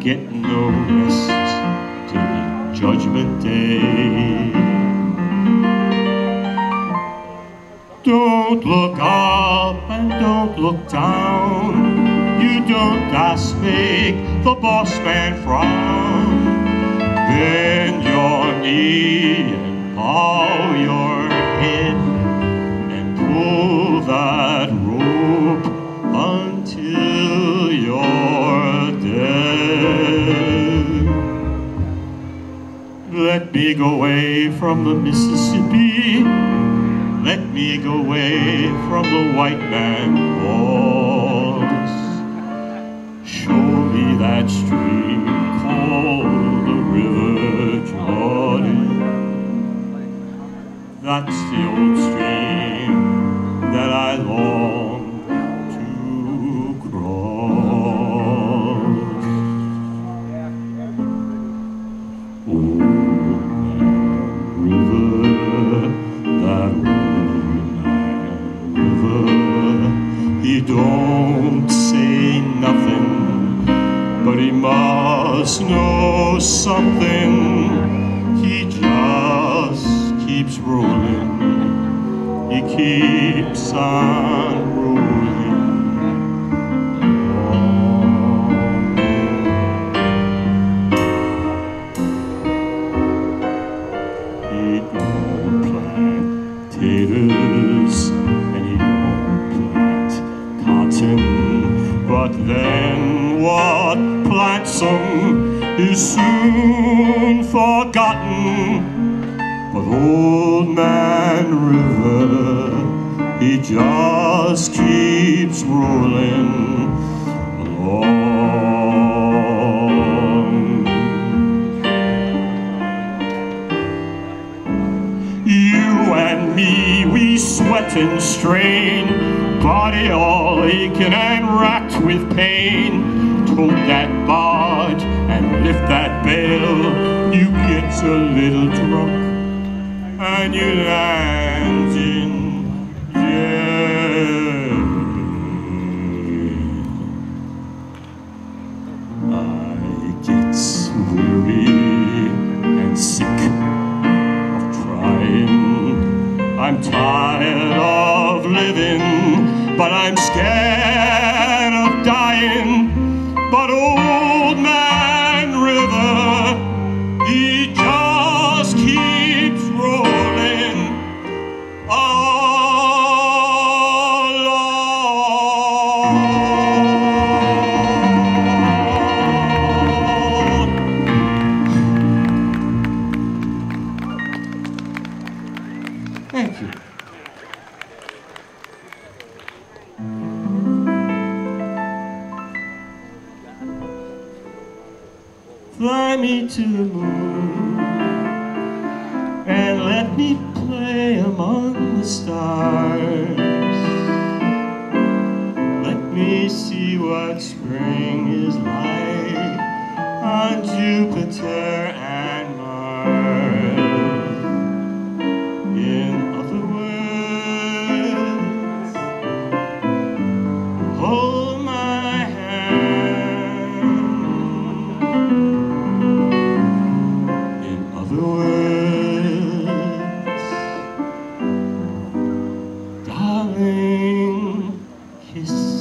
getting no rest till the judgment day. Don't look up and don't look down, don't thus make the boss man frown. Bend your knee and bow your head and pull that rope until you're dead. Let me go away from the Mississippi. Let me go away from the white man walls. Show me that stream called the River Jordan. That's the old stream that I long to cross. Old Man River, that old Man River, he don't say nothing, but he must know something. He just keeps rolling. He keeps on rolling. He don't plant potatoes and he don't plant cotton, but then what plants them is soon forgotten. But Old Man River, he just keeps rolling along. You and me, we sweat and strain, body all aching and racked with pain. Hold that barge and lift that bell. You get a little drunk and you land in jail. I get weary and sick of trying. I'm tired of living, but I'm scared of dying. But Old Man River, he just keeps rolling along. Thank you. Fly me to the moon and let me play among the stars. Let me see what spring is like. on Jupiter and Mars. In other words, hold my hand. In other words, darling, kiss.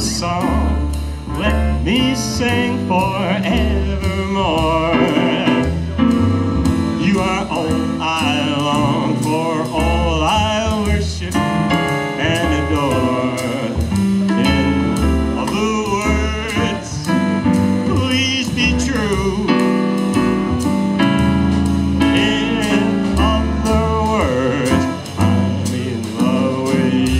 Song, let me sing forevermore. You are all I long for, all I worship and adore. In other words, please be true. In other words, I'm in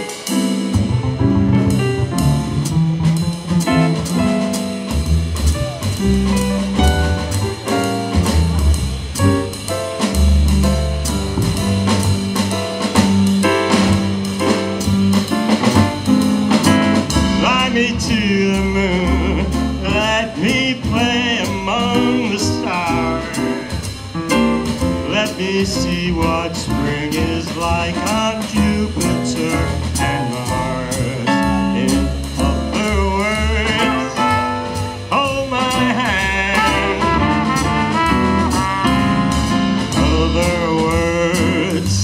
love with you. See what spring is like on Jupiter and Mars. In other words, hold my hand. In other words,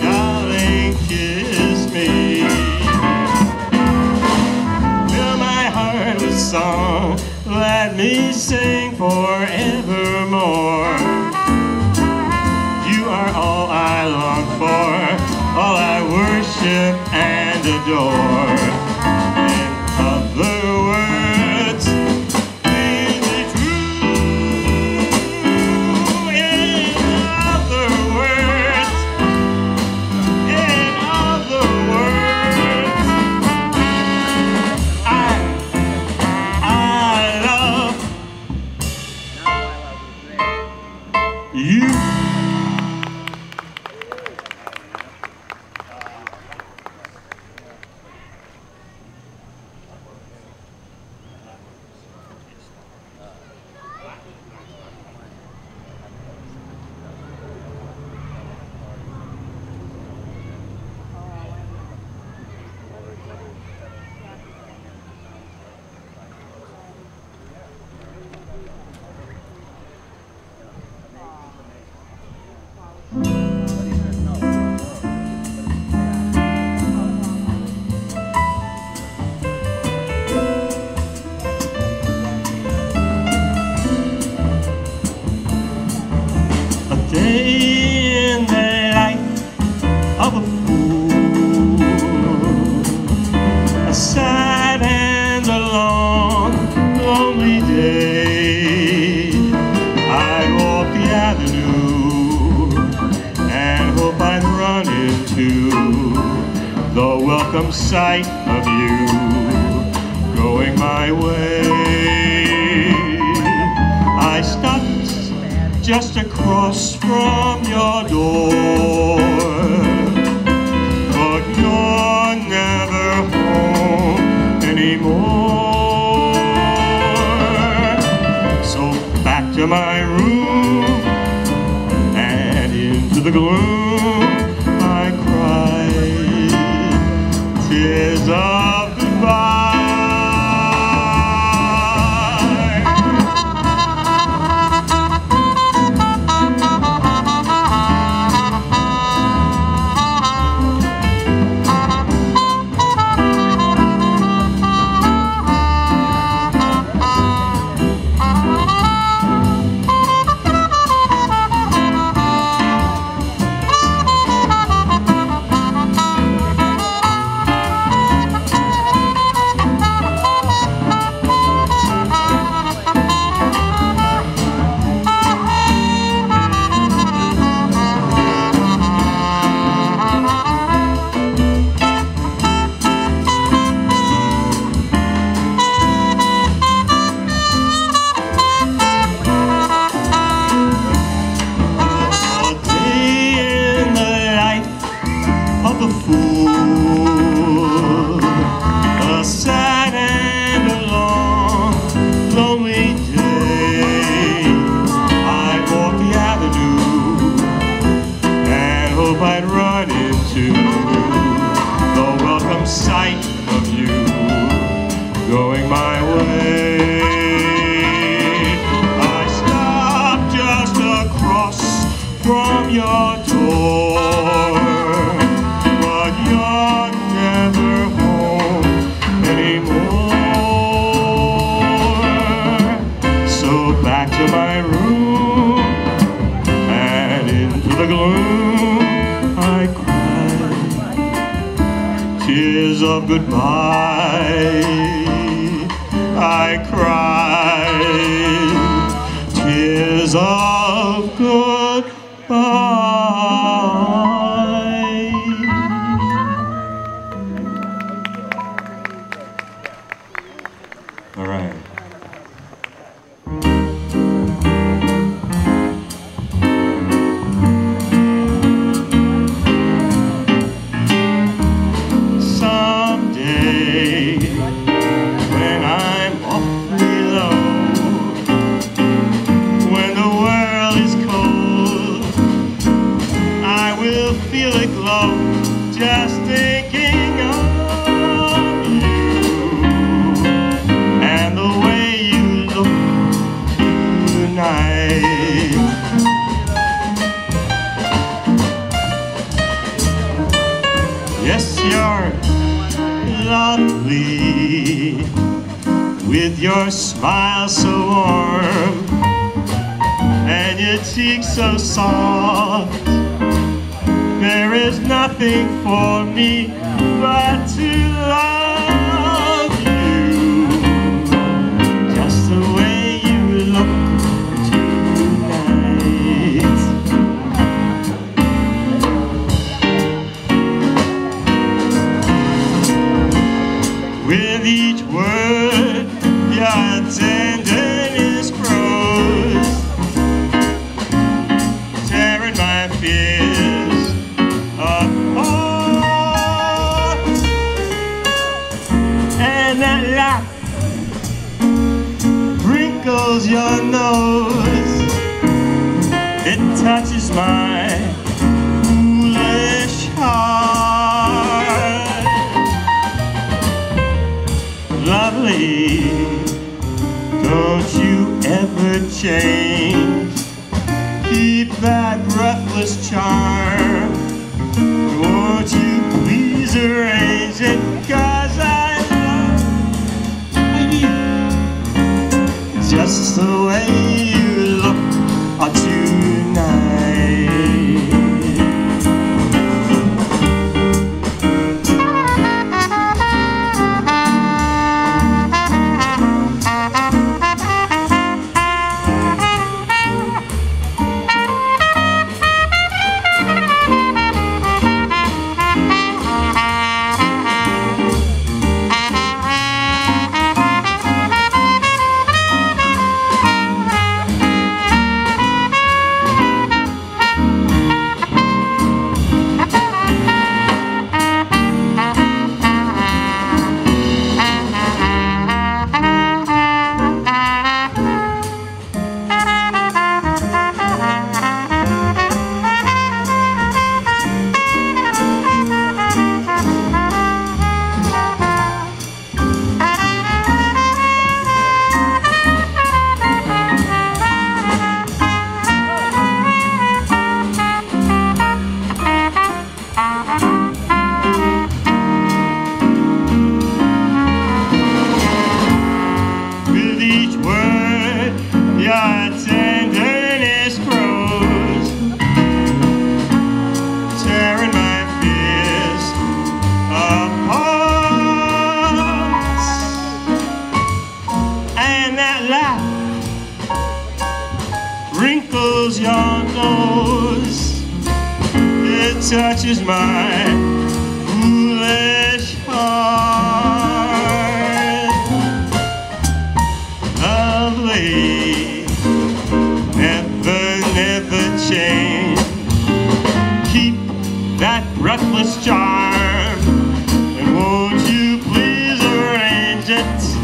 darling, kiss me. Fill my heart with song, let me sing forevermore. All I long for, all I worship and adore. In other words, please be true. In other words, I love you. welcome sight of you going my way. I stopped just across from your door, but you're never home anymore. So back to my room and into the gloom I cried tears of goodbye. With each word, your tenderness grows, tearing my fears apart. And that laugh wrinkles your nose, it touches mine. Keep that breathless charm, and won't you please arrange it,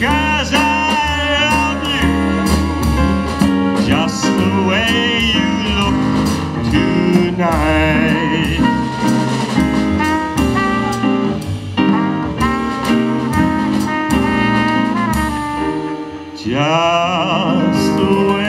'cause I love you just the way you look tonight, just the way.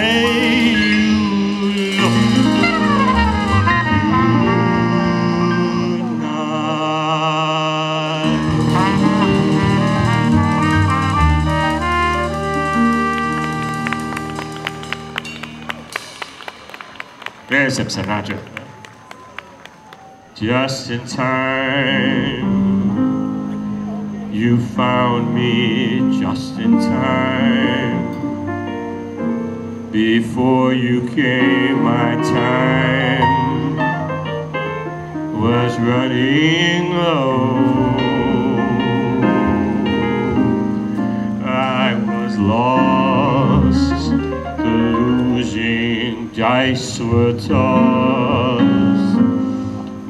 There's some Sinatra. Just in time, you found me just in time. Before you came, my time was running low. I was lost. Dice were tossed,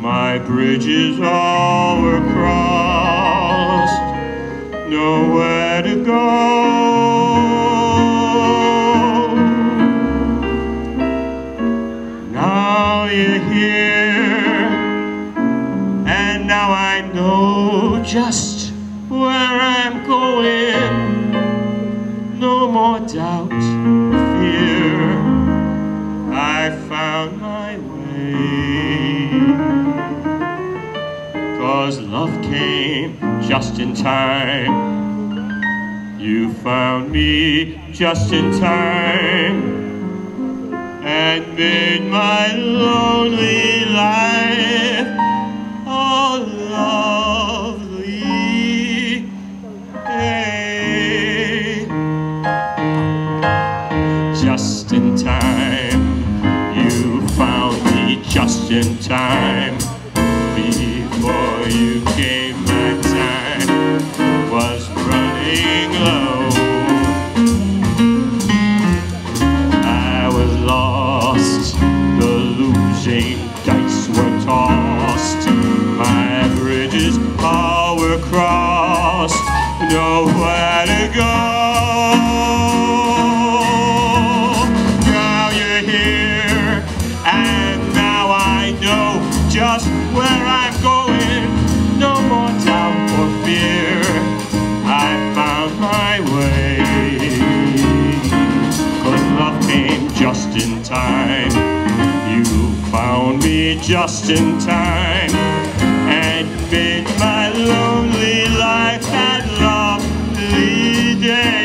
my bridges all were crossed, nowhere to go. Now you're here, and now I know just where I'm going. No more doubt, fear. I found my way, 'cause love came just in time. You found me just in time, and made my lonely life all lovely day. Just in time. Just in time, before you came, my time was running low. I was lost, the losing dice were tossed, my bridges all were crossed, nowhere to go. Just where I'm going, no more doubt or fear, I found my way, 'cause love came just in time. You found me just in time, and made my lonely life that lovely day.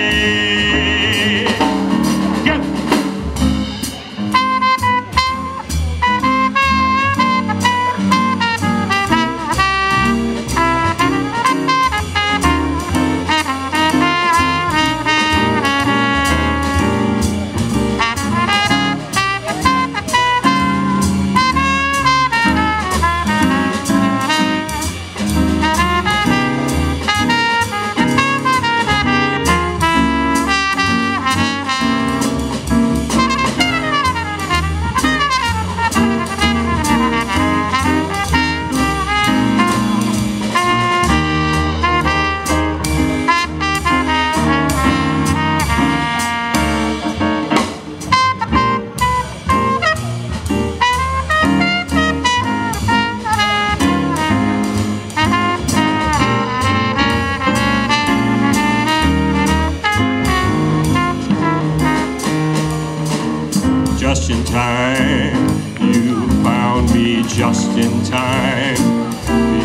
just in time.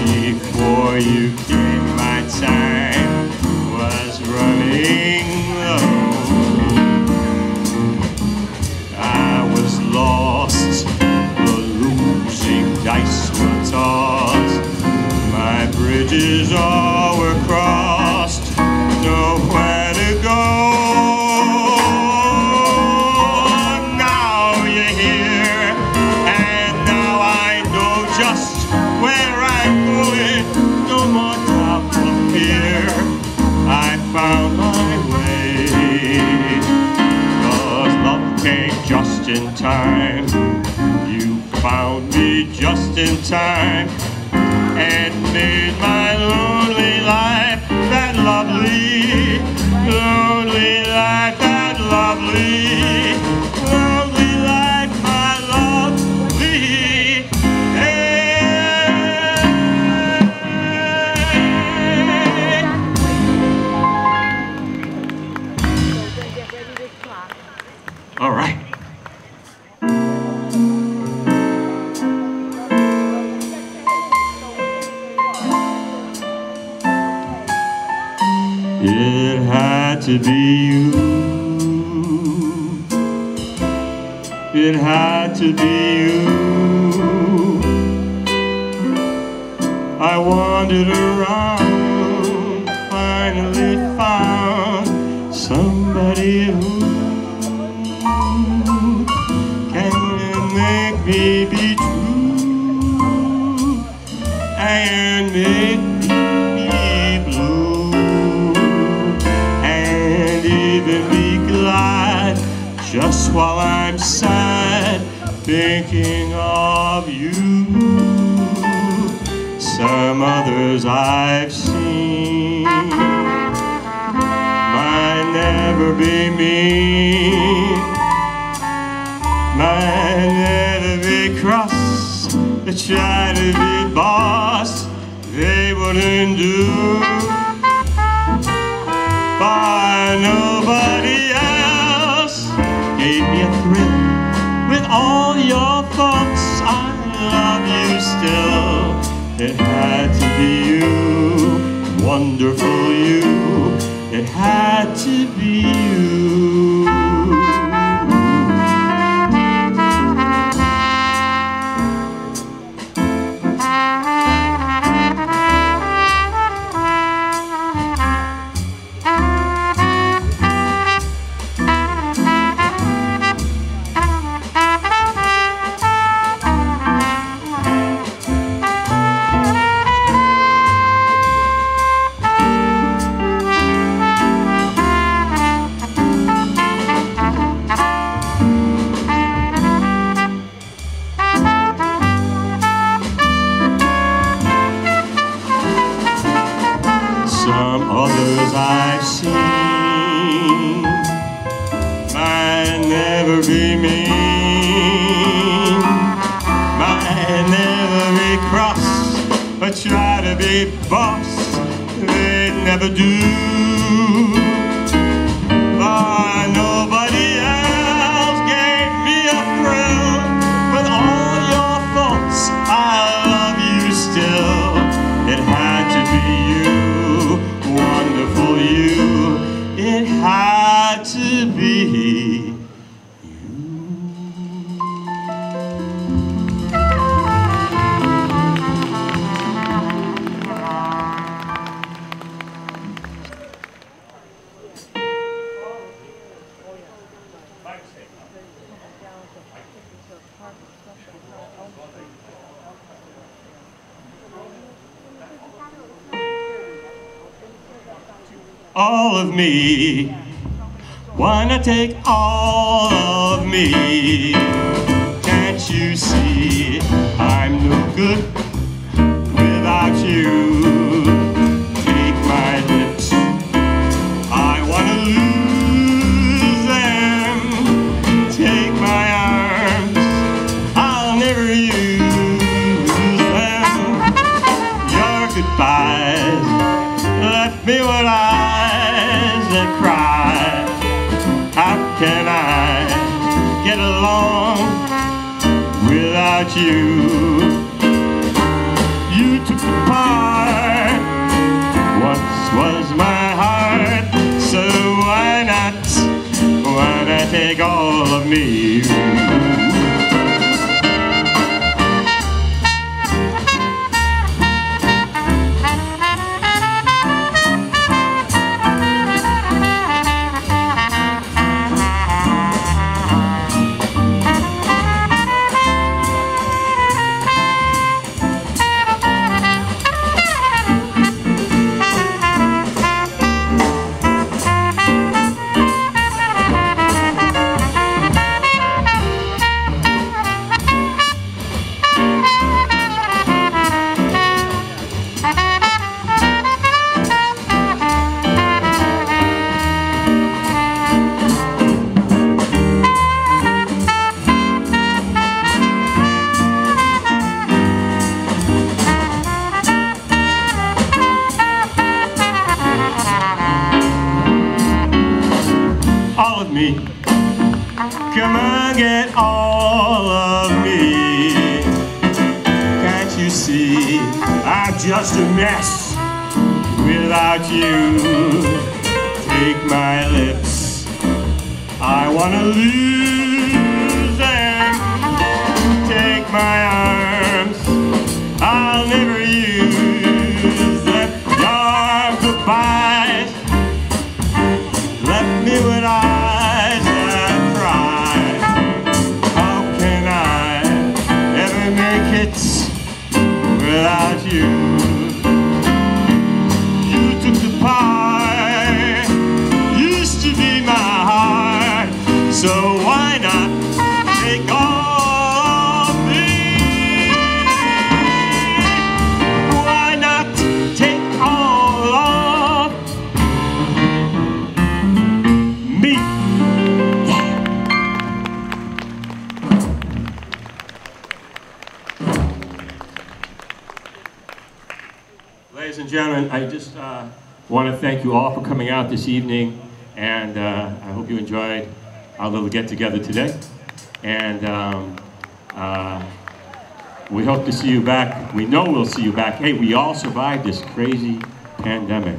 Before you came, my time was running low. I was lost, the losing dice were tossed, my bridges all were crossed, nowhere to go. Found my way, 'cause love came just in time. You found me just in time and made my lonely life that lovely life, that lovely life, my lovely. All right. It had to be you. It had to be you. I wandered around, finally found somebody who make me be true and make me blue and even be glad just while I'm sad thinking of you. Some others I've seen might never be me. Might never be cross, they try to be boss, they wouldn't do. But nobody else gave me a thrill with all your thoughts. I love you still. It had to be you, wonderful you. It had to be you. All of me, wanna take all of me. Can't you see I'm no good without you? Take my lips, I wanna lose them. Take my arms, I'll never use them. Your goodbyes left me what I cry. How can I get along without you? take all of me. Come and get all of me. Can't you see I'm just a mess without you? Take my lips, I wanna lose them. Take my arms, I'll never use them. Your arms goodbye, left me with eyes that cry. How can I ever make it without you? You took the pie, used to be my heart, so why not take all of me? Why not take all of me? Ladies and gentlemen, I just want to thank you all for coming out this evening, and I hope you enjoyed our little get-together today. And we hope to see you back. We know we'll see you back. Hey, we all survived this crazy pandemic,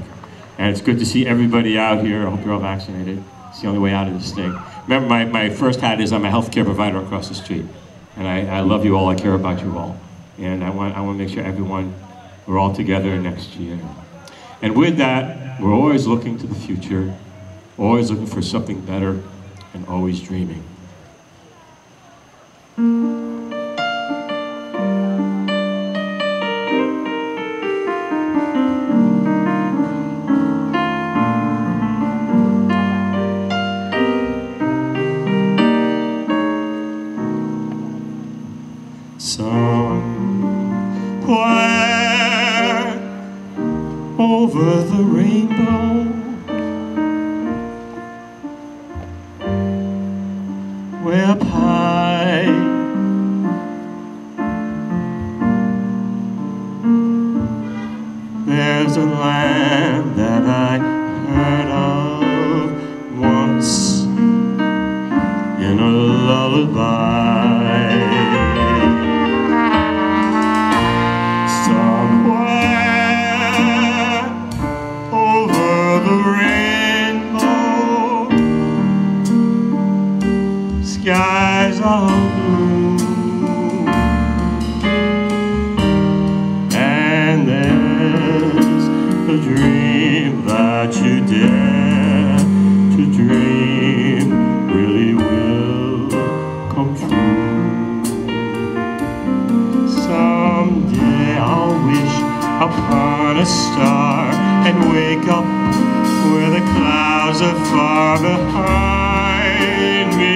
and it's good to see everybody out here. I hope you're all vaccinated. It's the only way out of this thing. Remember, my first hat is I'm a healthcare provider across the street, and I love you all. I care about you all, and I want to make sure everyone. We're all together next year. And with that, we're always looking to the future, always looking for something better, and always dreaming. Over the rainbow, way up high, there's a land that I heard of once in a lullaby. Skies are blue, and there's a dream that you dare to dream really will come true. Someday I'll wish upon a star and wake up where the clouds are far behind me.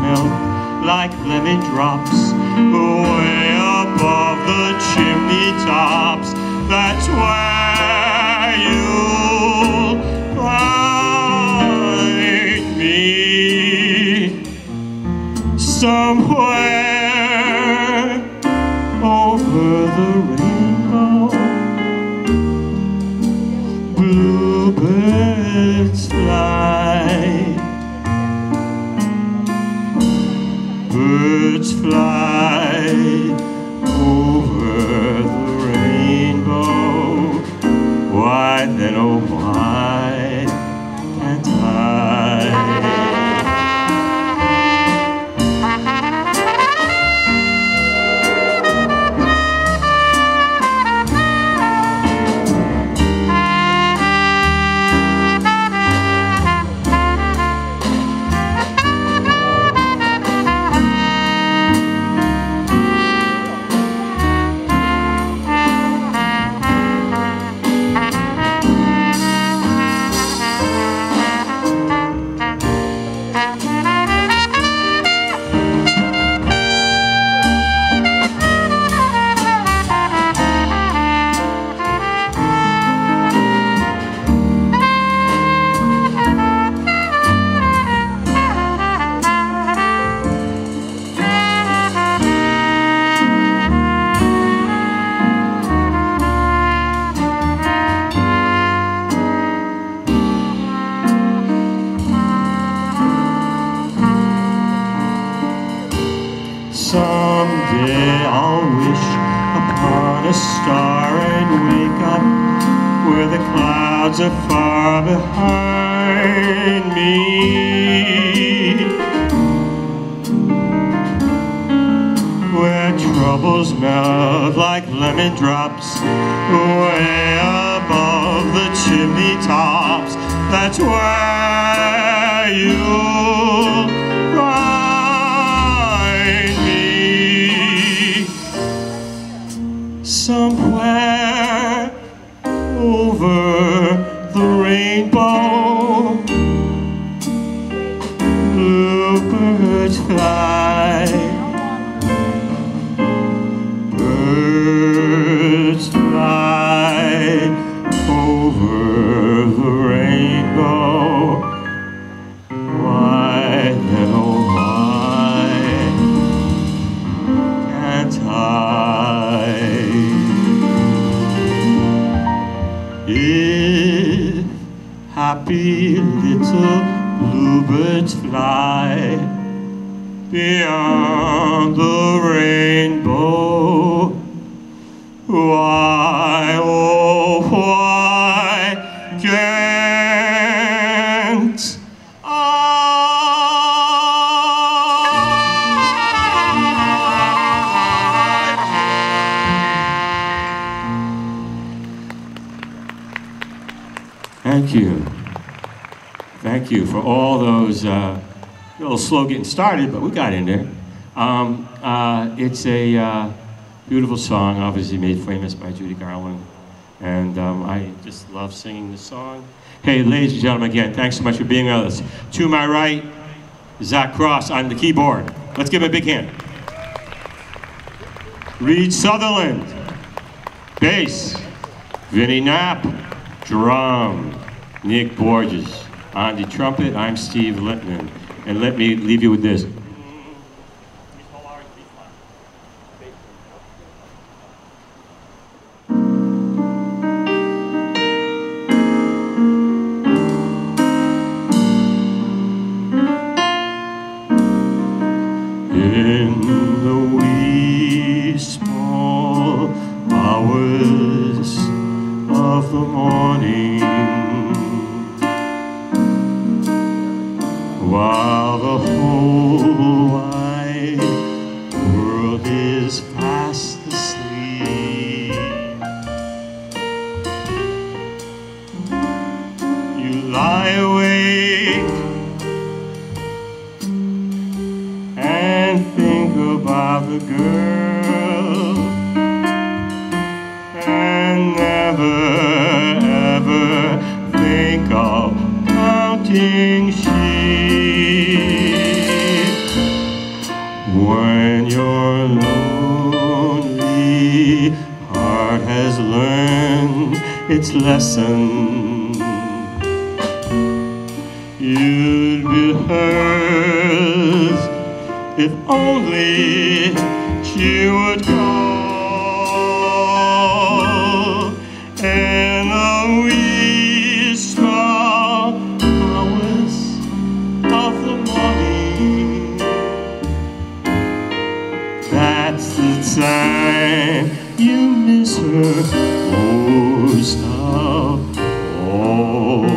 Melt like lemon drops way above the chimney tops. That's where you'll find me, somewhere over the rainbow. Bluebirds fly, birds fly over the rainbow. day I'll wish upon a star and wake up where the clouds are far behind me, where troubles melt like lemon drops way above the chimney tops. That's where you'll find me, somewhere over the rainbow. Bluebirds fly, birds fly over the rainbow. Why then, oh why can't I? If happy little bluebirds fly beyond the rainbow, why, oh why can't I? Thank you. Thank you for all those, a little slow getting started, but we got in there. It's a beautiful song, obviously made famous by Judy Garland. And I just love singing this song. Hey, ladies and gentlemen, again, thanks so much for being with us. To my right, Zach Cross on the keyboard. Let's give him a big hand. Reed Sutherland, bass. Vinnie Knapp, drum. Nick Borges on the trumpet. I'm Steve Lipman. And let me leave you with this. In the wee small hours of the morning, while the whole wide world is fast asleep, you lie awake and think about the girl and never ever think of counting sheep. When your lonely heart has learned its lesson, you'd be hers if only she would call. In the wee small hours of the morning, that's the time you miss her most of all.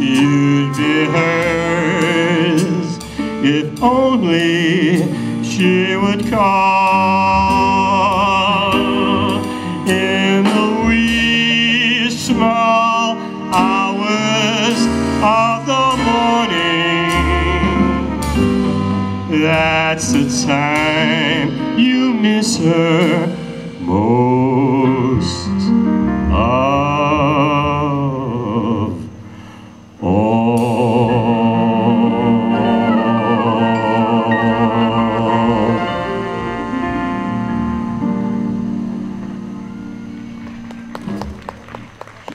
You'd be hers if only she would call. In the wee small hours of the morning. That's the time you miss her most of all.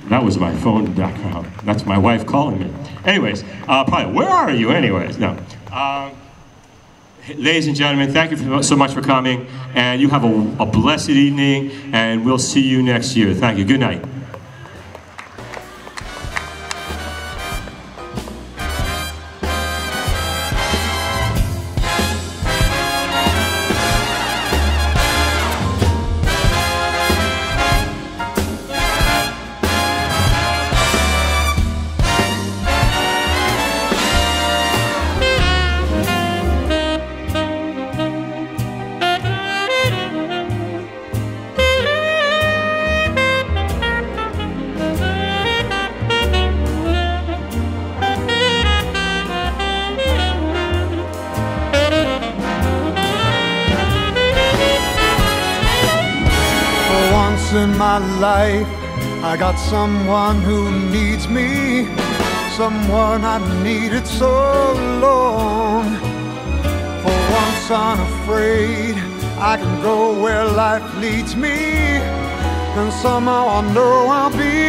That was my phone background. That's my wife calling me. Anyways, probably, where are you anyways? No. Ladies and gentlemen, thank you so much for coming, and you have a blessed evening, and we'll see you next year. Thank you. Good night. I got someone who needs me, someone I needed so long. For once unafraid, I can go where life leads me, and somehow I know I'll be